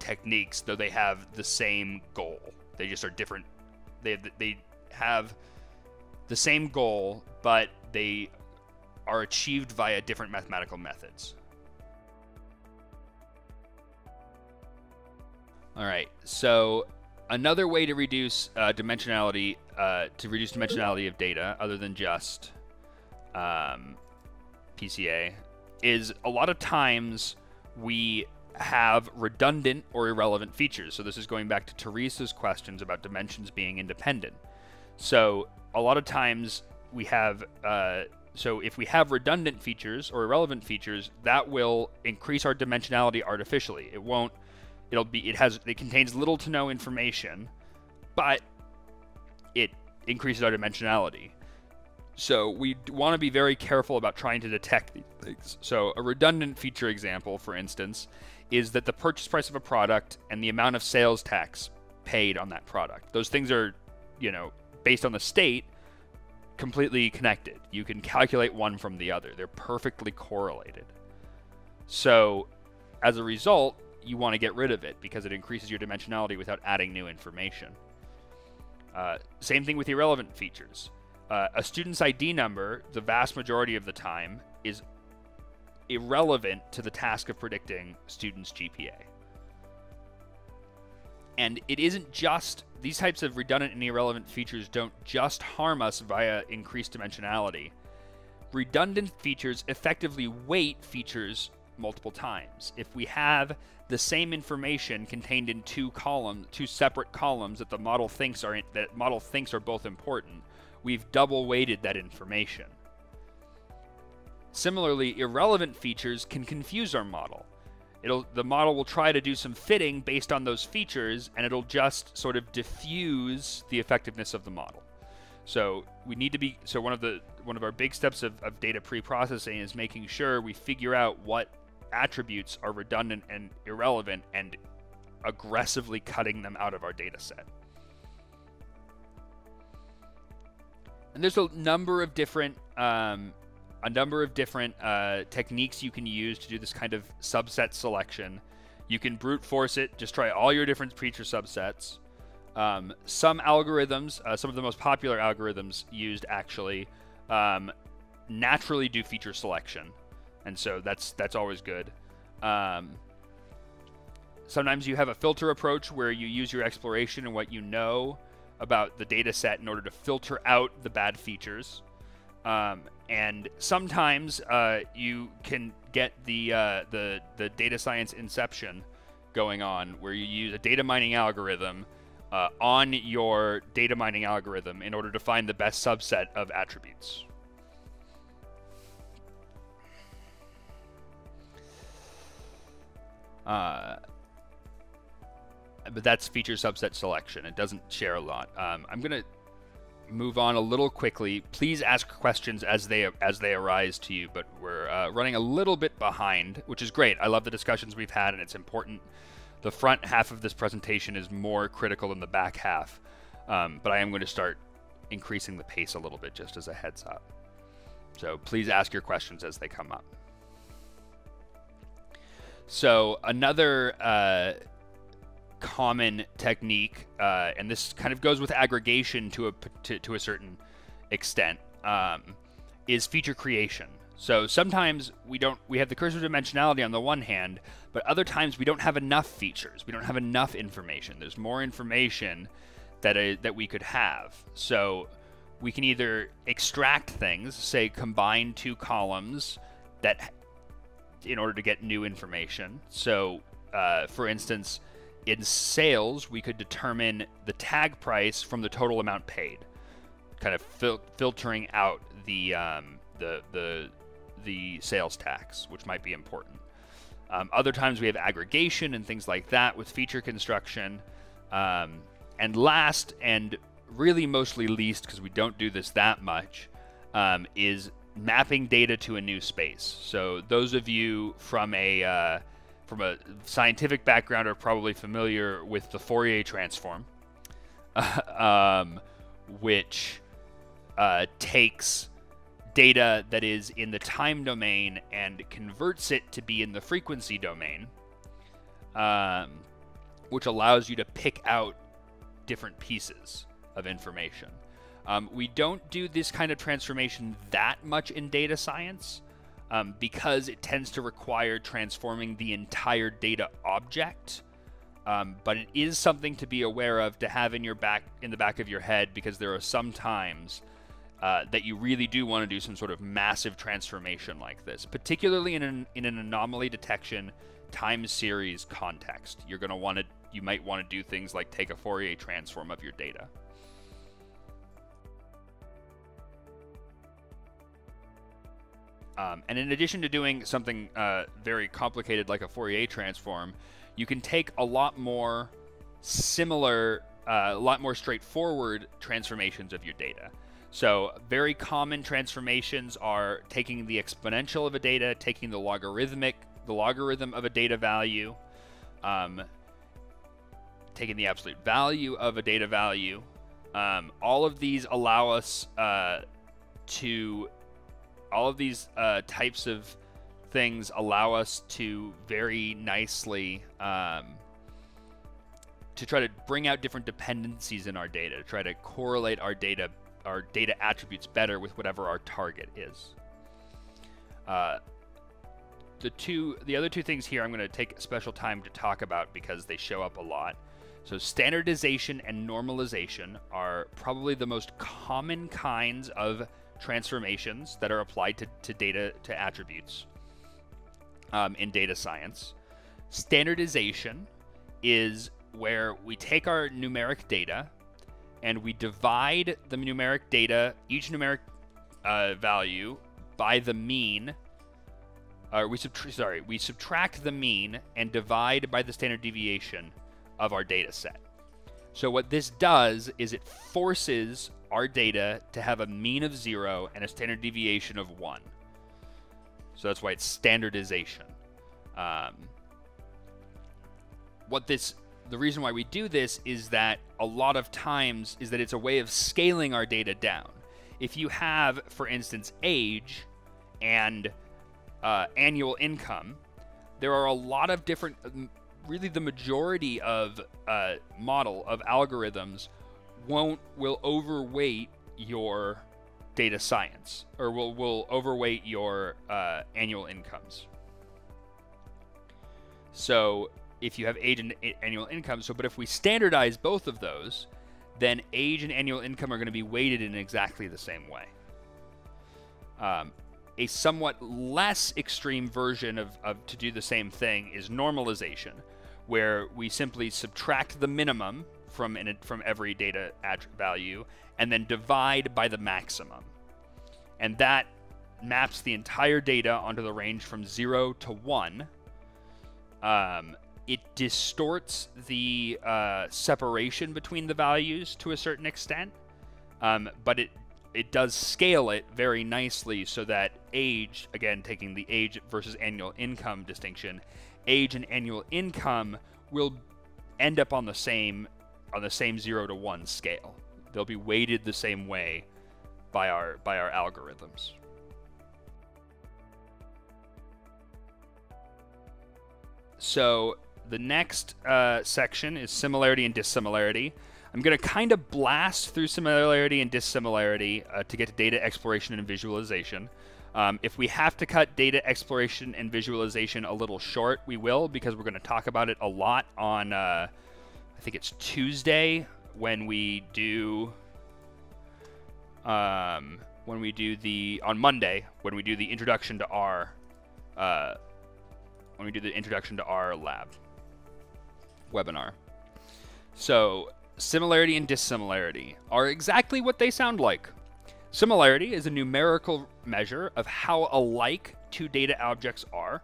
techniques, though they have the same goal. They just are different. They have the same goal, but they are achieved via different mathematical methods. All right, so another way to reduce dimensionality of data, other than just PCA, is a lot of times we have redundant or irrelevant features. So this is going back to Teresa's questions about dimensions being independent. So a lot of times we have, so if we have redundant features or irrelevant features, that will increase our dimensionality artificially. It won't, it'll be, it contains little to no information, but it increases our dimensionality. So we want to be very careful about trying to detect these things. So a redundant feature example, for instance, is that the purchase price of a product and the amount of sales tax paid on that product. Those things are, you know, based on the state, completely connected. You can calculate one from the other. They're perfectly correlated. So as a result, you want to get rid of it because it increases your dimensionality without adding new information. Same thing with irrelevant features. A student's ID number, the vast majority of the time, is irrelevant to the task of predicting students' GPA. And it isn't just, these types of redundant and irrelevant features don't just harm us via increased dimensionality. Redundant features effectively weight features multiple times. If we have the same information contained in two separate columns that the model thinks are both important, we've double weighted that information. Similarly, irrelevant features can confuse our model. The model will try to do some fitting based on those features, and it'll just sort of diffuse the effectiveness of the model. So we need to be, so one of our big steps of data pre-processing is making sure we figure out what attributes are redundant and irrelevant and aggressively cutting them out of our data set. And there's a number of different techniques you can use to do this kind of subset selection. You can brute force it, just try all your different feature subsets. Some algorithms, some of the most popular algorithms used actually, naturally do feature selection. And so that's always good. Sometimes you have a filter approach where you use your exploration and what you know about the data set in order to filter out the bad features. And sometimes you can get the data science inception going on, where you use a data mining algorithm on your data mining algorithm in order to find the best subset of attributes. But that's feature subset selection. It doesn't share a lot. I'm gonna move on a little quickly. Please ask questions as they arise to you, but we're running a little bit behind, which is great. I love the discussions we've had, and it's important. The front half of this presentation is more critical than the back half, but I am going to start increasing the pace a little bit, just as a heads up. So please ask your questions as they come up. So another common technique, and this kind of goes with aggregation to a certain extent, is feature creation. So sometimes we have the cursor dimensionality on the one hand, but other times we don't have enough features. We don't have enough information. There's more information that we could have. So we can either extract things, say combine two columns that in order to get new information. So for instance, in sales, we could determine the tag price from the total amount paid, kind of filtering out the sales tax, which might be important. Other times we have aggregation and things like that with feature construction. And last, and really mostly least, because we don't do this that much, is mapping data to a new space. So those of you from a scientific background are probably familiar with the Fourier transform, which takes data that is in the time domain and converts it to be in the frequency domain, which allows you to pick out different pieces of information. We don't do this kind of transformation that much in data science, because it tends to require transforming the entire data object, but it is something to be aware of, to have in the back of your head, because there are some times that you really do want to do some sort of massive transformation like this, particularly in an anomaly detection time series context. You might want to do things like take a Fourier transform of your data. And in addition to doing something very complicated like a Fourier transform, you can take a lot more straightforward transformations of your data. So very common transformations are taking the exponential of a data, taking the logarithm of a data value, taking the absolute value of a data value. All of these allow us all of these types of things allow us to very nicely to try to bring out different dependencies in our data, to try to correlate our data attributes better with whatever our target is. The other two things here I'm going to take special time to talk about because they show up a lot. So standardization and normalization are probably the most common kinds of transformations that are applied to attributes in data science. Standardization is where we take our numeric data and we divide the numeric data, each numeric value, by the mean. We subtract the mean and divide by the standard deviation of our data set. So what this does is it forces our data to have a mean of 0 and a standard deviation of 1. So that's why it's standardization. The reason why we do this is that a lot of times is that it's a way of scaling our data down. If you have, for instance, age and annual income, there are a lot of different, really the majority of algorithms will overweight your data science, or will overweight your annual incomes. So if you have age and annual income, but if we standardize both of those, then age and annual income are going to be weighted in exactly the same way. A somewhat less extreme version of to do the same thing is normalization, where we simply subtract the minimum from every data value and then divide by the maximum. And that maps the entire data onto the range from 0 to 1. It distorts the separation between the values to a certain extent, but it does scale it very nicely so that age, again, taking the age versus annual income distinction, age and annual income will end up on the same 0 to 1 scale. They'll be weighted the same way by our algorithms. So the next section is similarity and dissimilarity. I'm going to kind of blast through similarity and dissimilarity to get to data exploration and visualization. If we have to cut data exploration and visualization a little short, we will, because we're going to talk about it a lot on, I think it's Tuesday, on Monday, when we do the introduction to R, lab webinar. So similarity and dissimilarity are exactly what they sound like. Similarity is a numerical measure of how alike two data objects are.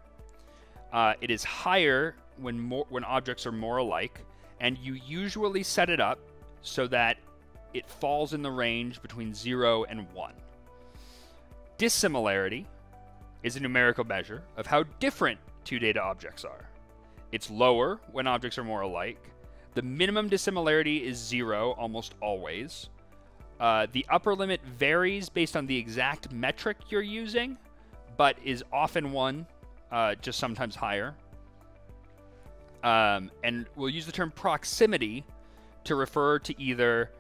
It is higher when objects are more alike, and you usually set it up so that it falls in the range between 0 and 1. Dissimilarity is a numerical measure of how different two data objects are. It's lower when objects are more alike. The minimum dissimilarity is 0 almost always. The upper limit varies based on the exact metric you're using, but is often 1, just sometimes higher. And we'll use the term proximity to refer to either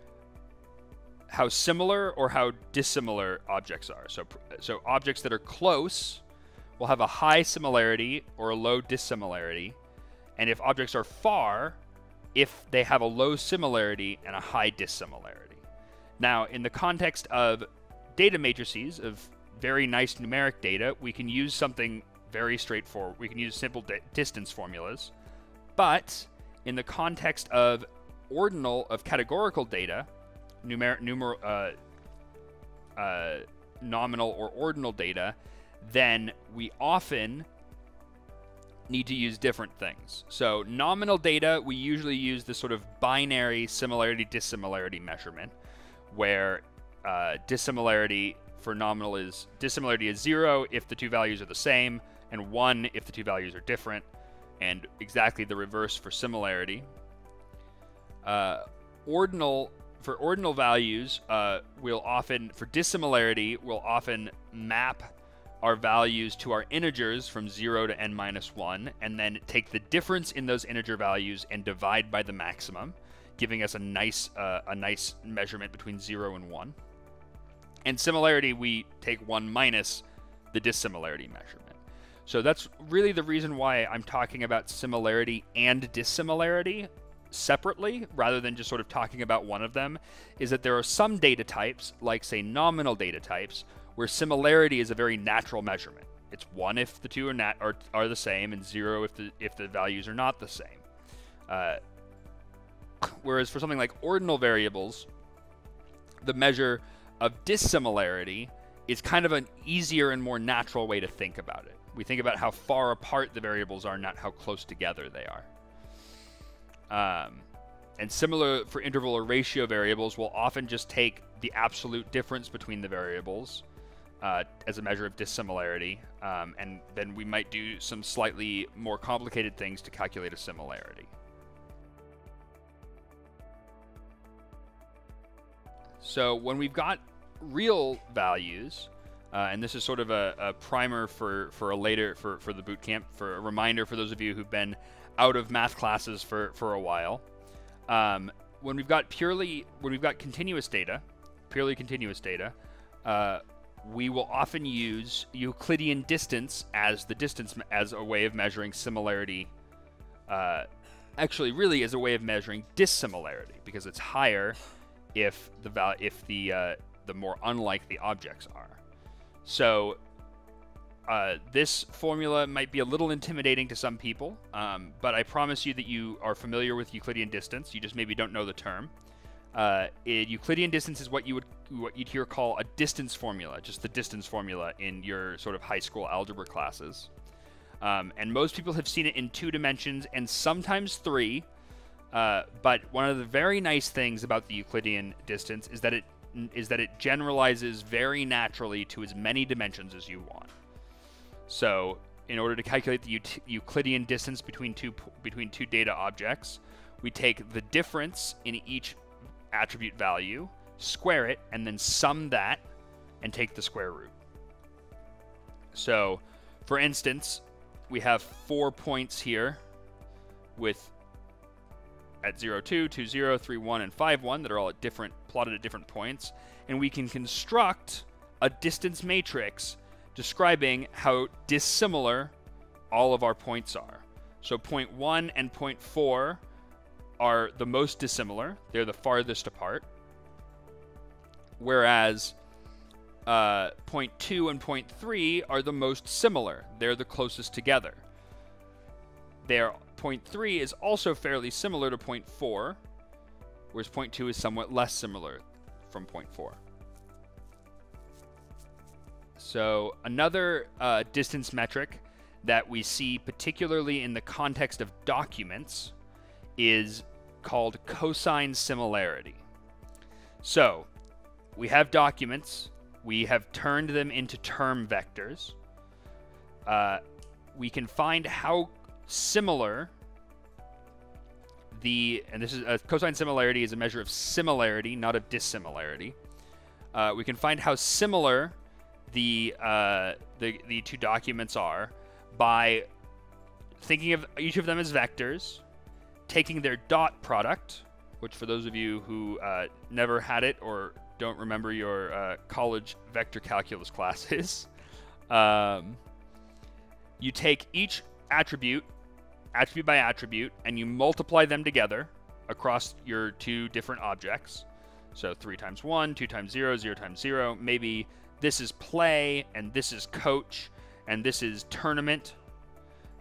how similar or how dissimilar objects are. So objects that are close will have a high similarity or a low dissimilarity. And if objects are far, if they have a low similarity and a high dissimilarity. Now, in the context of data matrices of very nice numeric data, we can use something very straightforward. We can use simple distance formulas. But in the context of ordinal of categorical data, nominal or ordinal data, then we often need to use different things. So nominal data, we usually use this sort of binary similarity-dissimilarity measurement, where dissimilarity for nominal is, dissimilarity is 0 if the two values are the same, and 1 if the two values are different, and exactly the reverse for similarity. For ordinal values, for dissimilarity, we'll often map our values to our integers from 0 to n-1, and then take the difference in those integer values and divide by the maximum, giving us a nice measurement between 0 and 1. And similarity, we take 1 minus the dissimilarity measurement. So that's really the reason why I'm talking about similarity and dissimilarity separately, rather than just sort of talking about one of them, is that there are some data types, like say nominal data types, where similarity is a very natural measurement. It's 1 if the two are the same, and 0 if the values are not the same. Whereas for something like ordinal variables, the measure of dissimilarity is kind of an easier and more natural way to think about it. We think about how far apart the variables are, not how close together they are. And similar for interval or ratio variables, we'll often just take the absolute difference between the variables as a measure of dissimilarity, and then we might do some slightly more complicated things to calculate a similarity. So when we've got real values, and this is sort of a primer for the boot camp, for a reminder for those of you who've been out of math classes for a while. When we've got purely continuous data, we will often use Euclidean distance as a way of measuring similarity. Actually, really, as a way of measuring dissimilarity, because it's higher if the more unlike the objects are. So this formula might be a little intimidating to some people, but I promise you that you are familiar with Euclidean distance. You just maybe don't know the term. Euclidean distance is what you'd here call a distance formula, just the distance formula in your sort of high school algebra classes. And most people have seen it in 2 dimensions and sometimes 3. But one of the very nice things about the Euclidean distance is that it generalizes very naturally to as many dimensions as you want. So in order to calculate the Euclidean distance between two data objects, we take the difference in each attribute value, square it, and then sum that and take the square root. So for instance, we have 4 points here with at 0, 2, 2, 0, 3, 1, and 5, 1 that are all at plotted at different points. And we can construct a distance matrix describing how dissimilar all of our points are. So point 1 and point 4 are the most dissimilar. They're the farthest apart. Whereas point 2 and point 3 are the most similar. They're the closest together. Point 3 is also fairly similar to point 4, whereas point 2 is somewhat less similar from point 4. So another distance metric that we see particularly in the context of documents is called cosine similarity. So we have documents. We have turned them into term vectors. We can find how similar cosine similarity is a measure of similarity, not of dissimilarity. We can find how similar the 2 documents are by thinking of each of them as vectors, taking their dot product, which for those of you who never had it or don't remember your college vector calculus classes, you take each attribute by attribute, and you multiply them together across your 2 different objects. So 3 times 1, 2 times 0, 0 times 0. Maybe this is play, and this is coach, and this is tournament.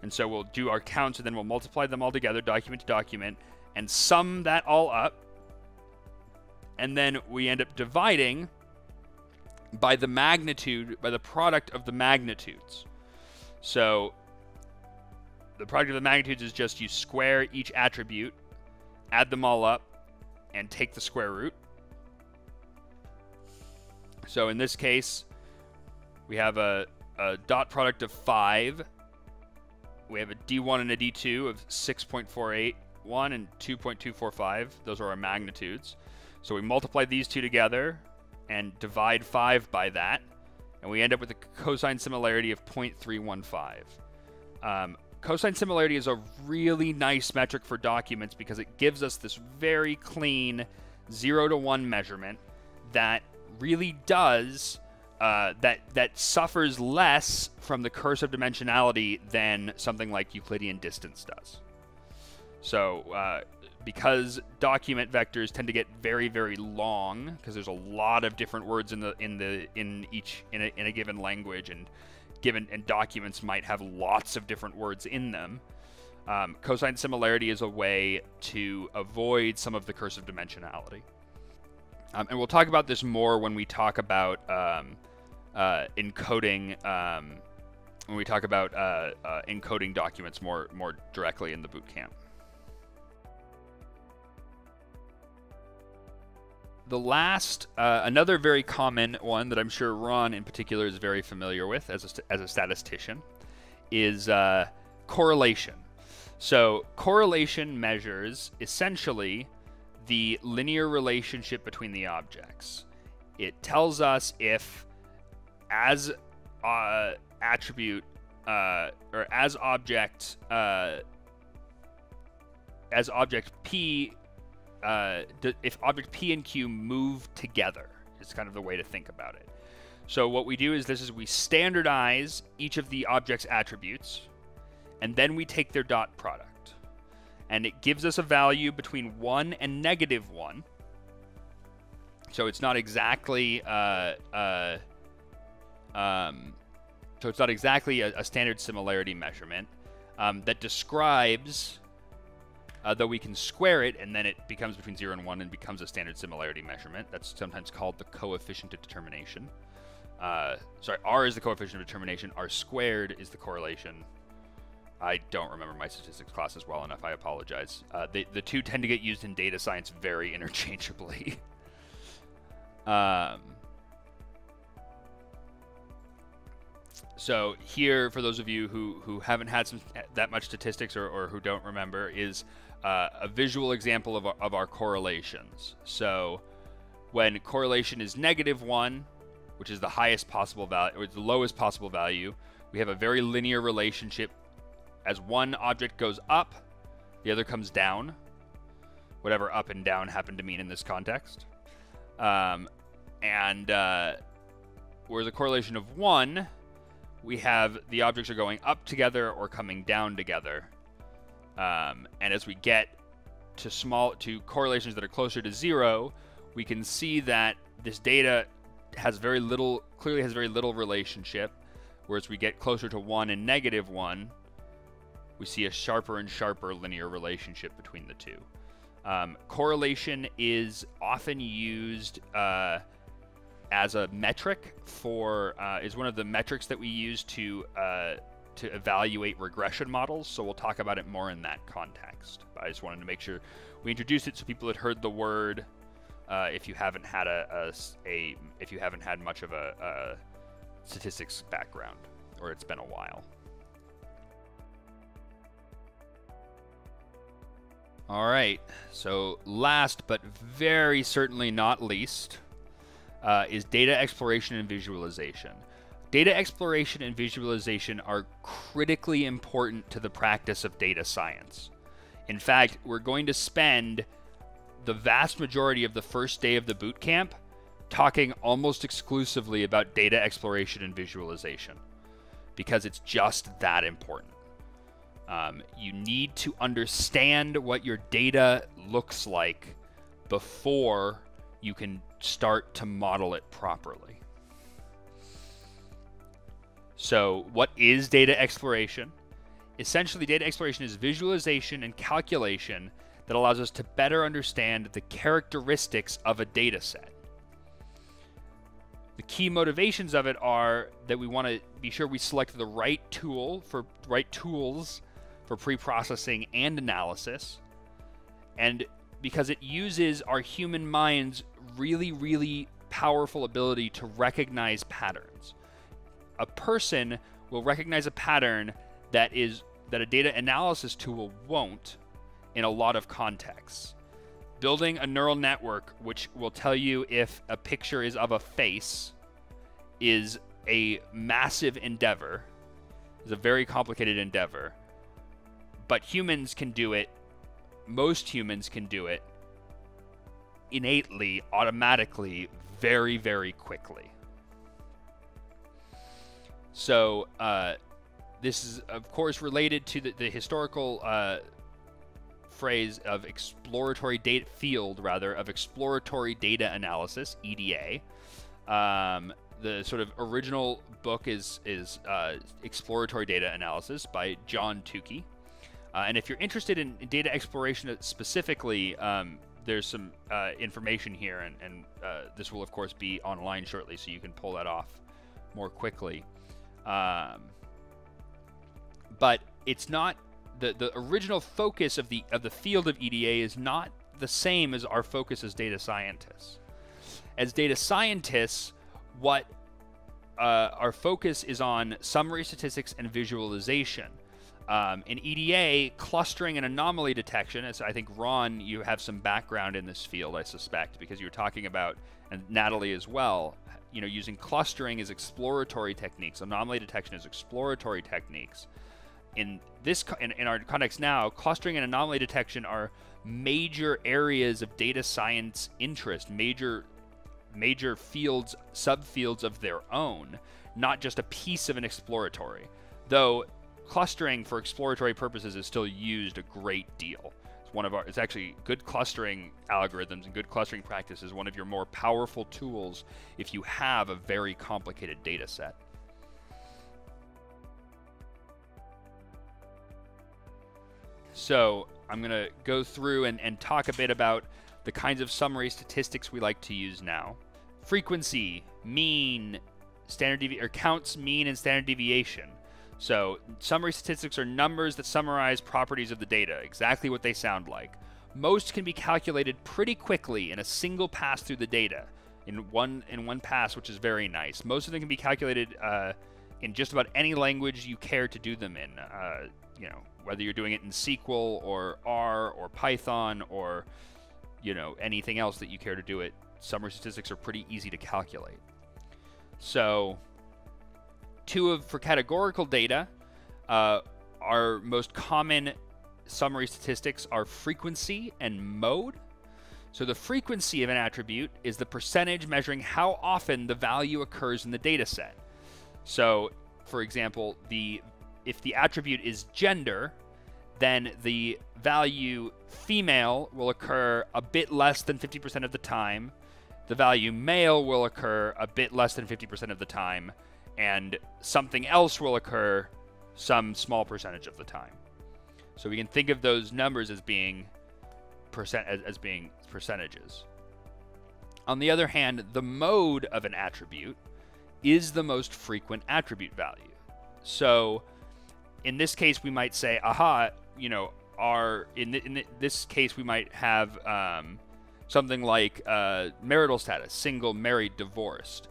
And so we'll do our counts, and then we'll multiply them all together, document to document, and sum that all up. And then we end up dividing by the magnitude, by the product of the magnitudes. So the product of the magnitudes is just you square each attribute, add them all up, and take the square root. So in this case, we have a dot product of 5. We have a D1 and a D2 of 6.481 and 2.245. Those are our magnitudes. So we multiply these 2 together and divide 5 by that. And we end up with a cosine similarity of 0.315. Cosine similarity is a really nice metric for documents because it gives us this very clean 0 to 1 measurement that really does, that suffers less from the curse of dimensionality than something like Euclidean distance does. So because document vectors tend to get very, very long, because there's a lot of different words in a given language, and documents might have lots of different words in them. Cosine similarity is a way to avoid some of the curse of dimensionality. And we'll talk about this more when we talk about encoding, when we talk about encoding documents more directly in the boot camp. The last, another very common one that I'm sure Ron in particular is very familiar with as a statistician, is correlation. So correlation measures essentially the linear relationship between the objects. It tells us if, as attribute or as object P, if object P and Q move together, is kind of the way to think about it. So what we do is we standardize each of the object's attributes, and then we take their dot product. And it gives us a value between 1 and -1. So it's not exactly a standard similarity measurement that describes, though we can square it, and then it becomes between 0 and 1 and becomes a standard similarity measurement. That's sometimes called the coefficient of determination. Sorry, R is the coefficient of determination. R squared is the correlation. I don't remember my statistics classes well enough. I apologize. The two tend to get used in data science very interchangeably. So here, for those of you who haven't had that much statistics or who don't remember, is a visual example of our correlations. So when correlation is -1, which is the highest possible value, or the lowest possible value, we have a very linear relationship. As one object goes up, the other comes down, whatever up and down happen to mean in this context. Whereas a correlation of 1, we have the objects are going up together or coming down together. And as we get to correlations that are closer to 0, we can see that this data has very little, clearly has very little relationship. Whereas we get closer to 1 and -1, we see a sharper and sharper linear relationship between the two. Correlation is often used as a metric for, is one of the metrics that we use to evaluate regression models. So we'll talk about it more in that context. But I just wanted to make sure we introduced it so people had heard the word. If you haven't had if you haven't had much of a statistics background, or it's been a while. All right, so last but very certainly not least is data exploration and visualization. Data exploration and visualization are critically important to the practice of data science. In fact, we're going to spend the vast majority of the first day of the boot camp talking almost exclusively about data exploration and visualization, because it's just that important. You need to understand what your data looks like before you can start to model it properly. So what is data exploration? Essentially, data exploration is visualization and calculation that allows us to better understand the characteristics of a data set. The key motivations of it are that we want to be sure we select the right tool for right tools for pre-processing and analysis, and because it uses our human mind's really, really powerful ability to recognize patterns. A person will recognize a pattern that a data analysis tool won't in a lot of contexts. Building a neural network which will tell you if a picture is of a face is a massive endeavor, is a very complicated endeavor. But humans can do it. Most humans can do it innately, automatically, very, very quickly. So this is, of course, related to the historical phrase of exploratory data field, rather, of exploratory data analysis, EDA. The sort of original book is Exploratory Data Analysis by John Tukey. And if you're interested in data exploration specifically, there's some information here, and this will, of course, be online shortly, so you can pull that off more quickly. But it's not the original focus of the field of EDA is not the same as our focus as data scientists. As data scientists, what our focus is on summary statistics and visualization. In EDA, clustering and anomaly detection, as I think, Ron, you have some background in this field, I suspect, because you were talking about, and Natalie as well, you know, using clustering as exploratory techniques, anomaly detection as exploratory techniques. In our context now, clustering and anomaly detection are major areas of data science interest, major fields, subfields of their own, not just a piece of an exploratory, though clustering for exploratory purposes is still used a great deal. It's it's actually good clustering algorithms and good clustering practice is one of your more powerful tools if you have a very complicated data set. So I'm going to go through and talk a bit about the kinds of summary statistics we like to use now. Frequency, mean, standard deviation, or counts, mean, and standard deviation. So summary statistics are numbers that summarize properties of the data, exactly what they sound like. Most can be calculated pretty quickly in a single pass through the data, in one pass, which is very nice. Most of them can be calculated in just about any language you care to do them in. You know, whether you're doing it in SQL or R or Python or anything else that you care to do it, summary statistics are pretty easy to calculate. So for categorical data, our most common summary statistics are frequency and mode. So the frequency of an attribute is the percentage measuring how often the value occurs in the data set. So for example, if the attribute is gender, then the value female will occur a bit less than 50% of the time. The value male will occur a bit less than 50% of the time, and something else will occur some small percentage of the time. So we can think of those numbers as being percentages. On the other hand, the mode of an attribute is the most frequent attribute value. So in this case, we might say, aha, in this case, we might have something like marital status, single, married, divorced.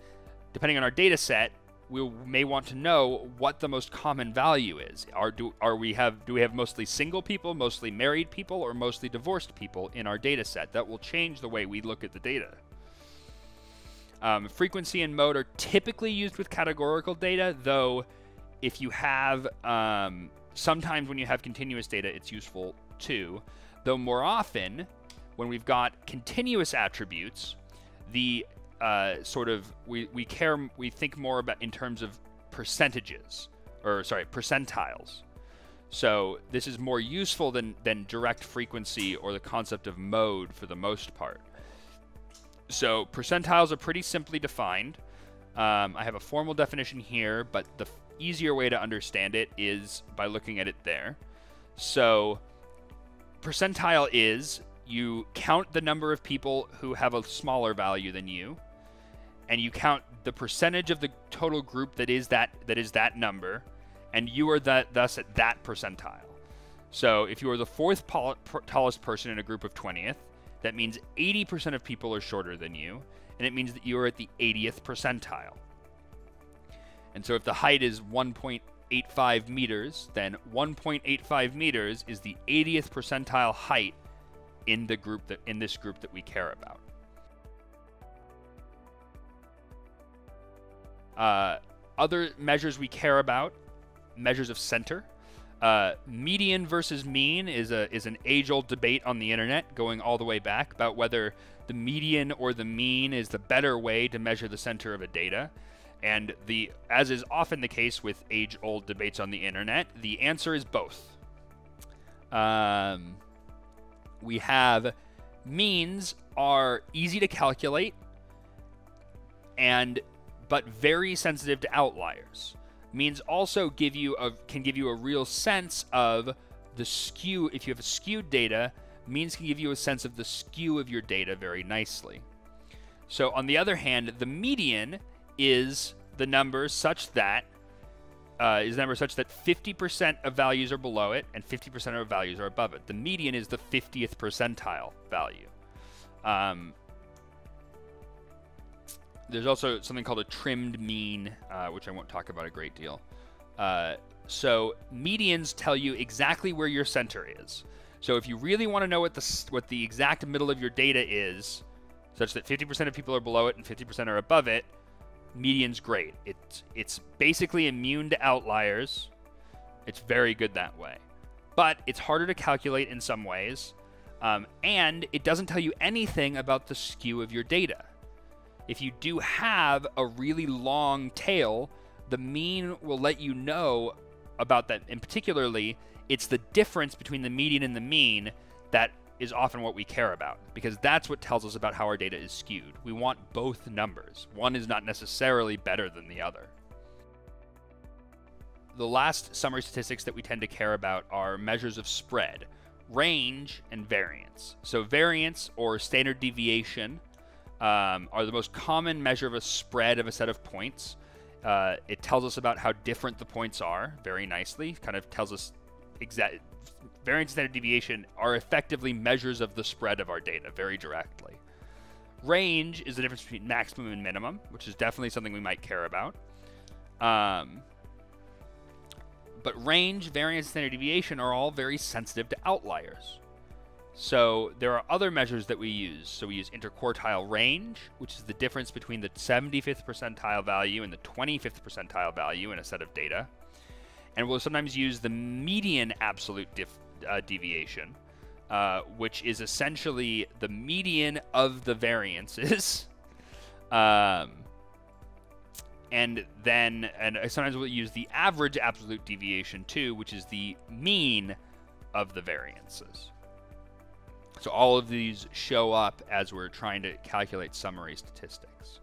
Depending on our data set, we may want to know what the most common value is. Do we have mostly single people, mostly married people, or mostly divorced people in our data set? That will change the way we look at the data. Frequency and mode are typically used with categorical data, though if you have, sometimes when you have continuous data, it's useful too. Though more often, when we've got continuous attributes, we think more about in terms of percentiles. So this is more useful than direct frequency or the concept of mode for the most part. So percentiles are pretty simply defined. I have a formal definition here, but the easier way to understand it is by looking at it there. So percentile is you count the number of people who have a smaller value than you, and you count the percentage of the total group that is that number, and you are thus at that percentile. So if you are the fourth tallest person in a group of 20th, that means 80% of people are shorter than you, and it means that you are at the 80th percentile. And so if the height is 1.85 meters, then 1.85 meters is the 80th percentile height in the group in this group that we care about. Other measures we care about, measures of center. Median versus mean is an age-old debate on the internet going all the way back about whether the median or the mean is the better way to measure the center of a data. And as is often the case with age-old debates on the internet, the answer is both. We have means are easy to calculate but very sensitive to outliers. Means also can give you a real sense of the skew. If you have a skewed data, means can give you a sense of the skew of your data very nicely. So on the other hand, the median is the number such that 50% of values are below it and 50% of values are above it. The median is the 50th percentile value. There's also something called a trimmed mean, which I won't talk about a great deal. So medians tell you exactly where your center is. So if you really want to know what the exact middle of your data is, such that 50% of people are below it and 50% are above it, median's great. It's basically immune to outliers. It's very good that way, but it's harder to calculate in some ways, and it doesn't tell you anything about the skew of your data. If you do have a really long tail, the mean will let you know about that, and particularly it's the difference between the median and the mean that is often what we care about, because that's what tells us about how our data is skewed. We want both numbers. One is not necessarily better than the other. The last summary statistics that we tend to care about are measures of spread, range, and variance. So variance or standard deviation are the most common measure of a spread of a set of points. It tells us about how different the points are very nicely, kind of tells us exactly. Variance and standard deviation are effectively measures of the spread of our data very directly. Range is the difference between maximum and minimum, which is definitely something we might care about. But range, variance, and standard deviation are all very sensitive to outliers. So there are other measures that we use. So we use interquartile range, which is the difference between the 75th percentile value and the 25th percentile value in a set of data. And we'll sometimes use the median absolute deviation, which is essentially the median of the variances. And sometimes we'll use the average absolute deviation too, which is the mean of the variances. So all of these show up as we're trying to calculate summary statistics.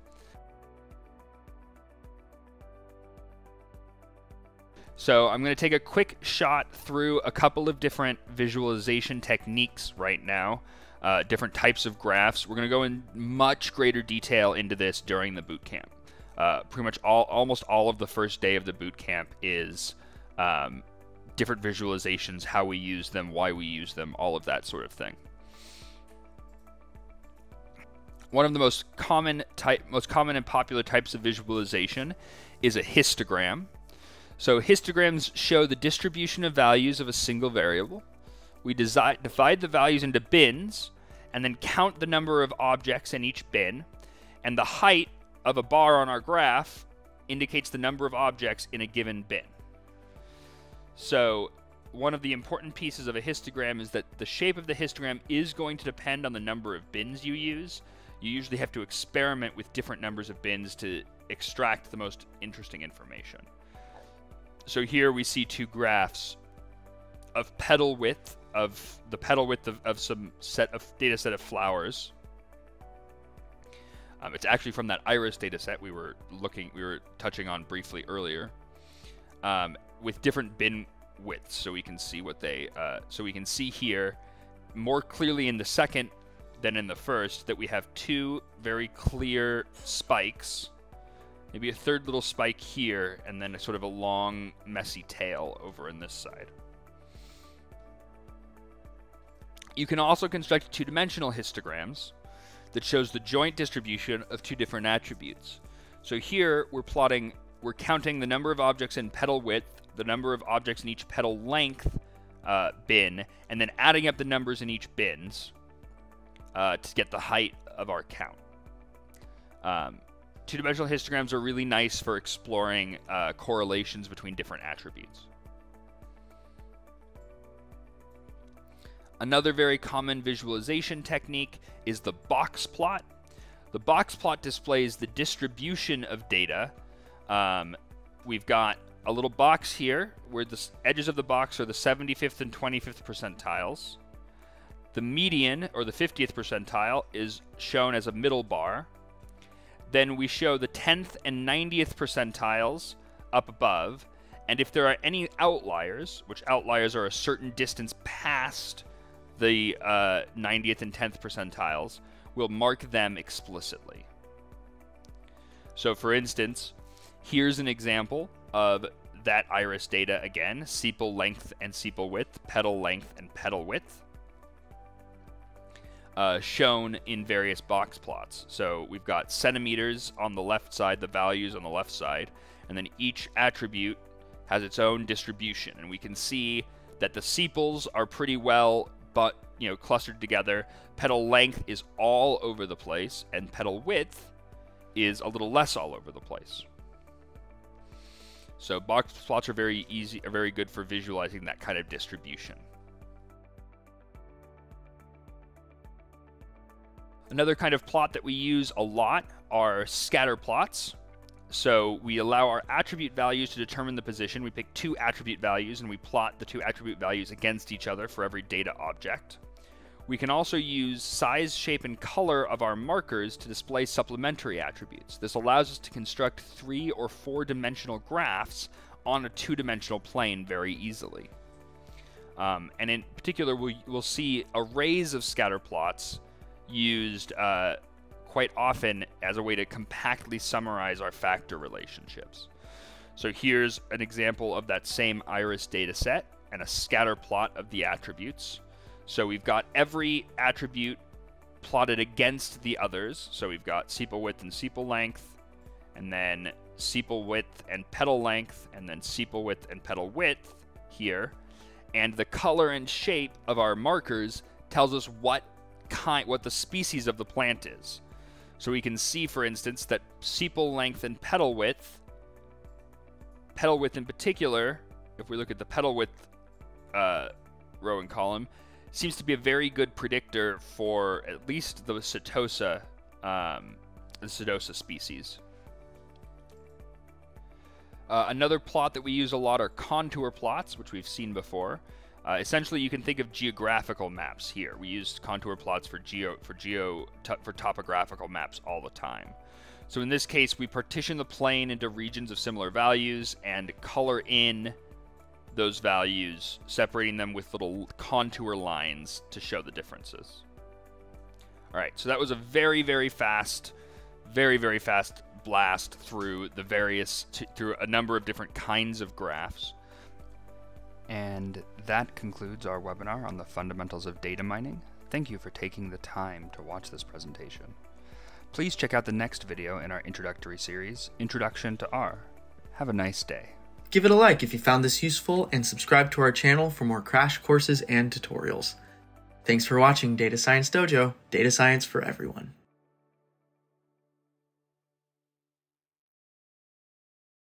So I'm going to take a quick shot through a couple of different visualization techniques right now, different types of graphs. We're going to go in much greater detail into this during the boot camp. Pretty much almost all of the first day of the boot camp is different visualizations, how we use them, why we use them, all of that sort of thing. One of the most common and popular types of visualization is a histogram. So histograms show the distribution of values of a single variable. We divide the values into bins and then count the number of objects in each bin. And the height of a bar on our graph indicates the number of objects in a given bin. So one of the important pieces of a histogram is that the shape of the histogram is going to depend on the number of bins you use. You usually have to experiment with different numbers of bins to extract the most interesting information. So here we see two graphs of petal width, of the petal width of some data set of flowers. It's actually from that iris data set we were touching on briefly earlier, with different bin widths, so we can see what they. So we can see here more clearly in the second than in the first that we have two very clear spikes. Maybe a third little spike here, and then a sort of a long, messy tail over in this side. You can also construct two-dimensional histograms that shows the joint distribution of two different attributes. So here we're counting the number of objects in petal width, the number of objects in each petal length bin, and then adding up the numbers in each bins to get the height of our count. Two-dimensional histograms are really nice for exploring correlations between different attributes. Another very common visualization technique is the box plot. The box plot displays the distribution of data. We've got a little box here where the edges of the box are the 75th and 25th percentiles. The median, or the 50th percentile, is shown as a middle bar. Then we show the 10th and 90th percentiles up above. And if there are any outliers, which outliers are a certain distance past the 90th and 10th percentiles, we'll mark them explicitly. So for instance, here's an example of that iris data again, sepal length and sepal width, petal length and petal width. Shown in various box plots. So we've got centimeters on the left side, the values on the left side, and then each attribute has its own distribution. And we can see that the sepals are pretty well, but you know, clustered together. Petal length is all over the place, and petal width is a little less all over the place. So box plots are very good for visualizing that kind of distribution. Another kind of plot that we use a lot are scatter plots. So we allow our attribute values to determine the position. We pick two attribute values and we plot the two attribute values against each other for every data object. We can also use size, shape, and color of our markers to display supplementary attributes. This allows us to construct 3- or 4-dimensional graphs on a 2-dimensional plane very easily. And in particular, we'll see arrays of scatter plots used quite often as a way to compactly summarize our factor relationships. So here's an example of that same iris data set and a scatter plot of the attributes. So we've got every attribute plotted against the others. So we've got sepal width and sepal length, and then sepal width and petal length, and then sepal width and petal width here. And the color and shape of our markers tells us what the species of the plant is. So we can see, for instance, that sepal length and petal width in particular, if we look at the petal width row and column, seems to be a very good predictor for at least the Setosa species. Another plot that we use a lot are contour plots, which we've seen before. Essentially, you can think of geographical maps here. We use contour plots for topographical maps all the time. So in this case, we partition the plane into regions of similar values and color in those values, separating them with little contour lines to show the differences. All right, so that was a very, very fast blast through the through a number of different kinds of graphs. And that concludes our webinar on the fundamentals of data mining. Thank you for taking the time to watch this presentation. Please check out the next video in our introductory series, Introduction to R. Have a nice day. Give it a like if you found this useful, and subscribe to our channel for more crash courses and tutorials. Thanks for watching Data Science Dojo, data science for everyone.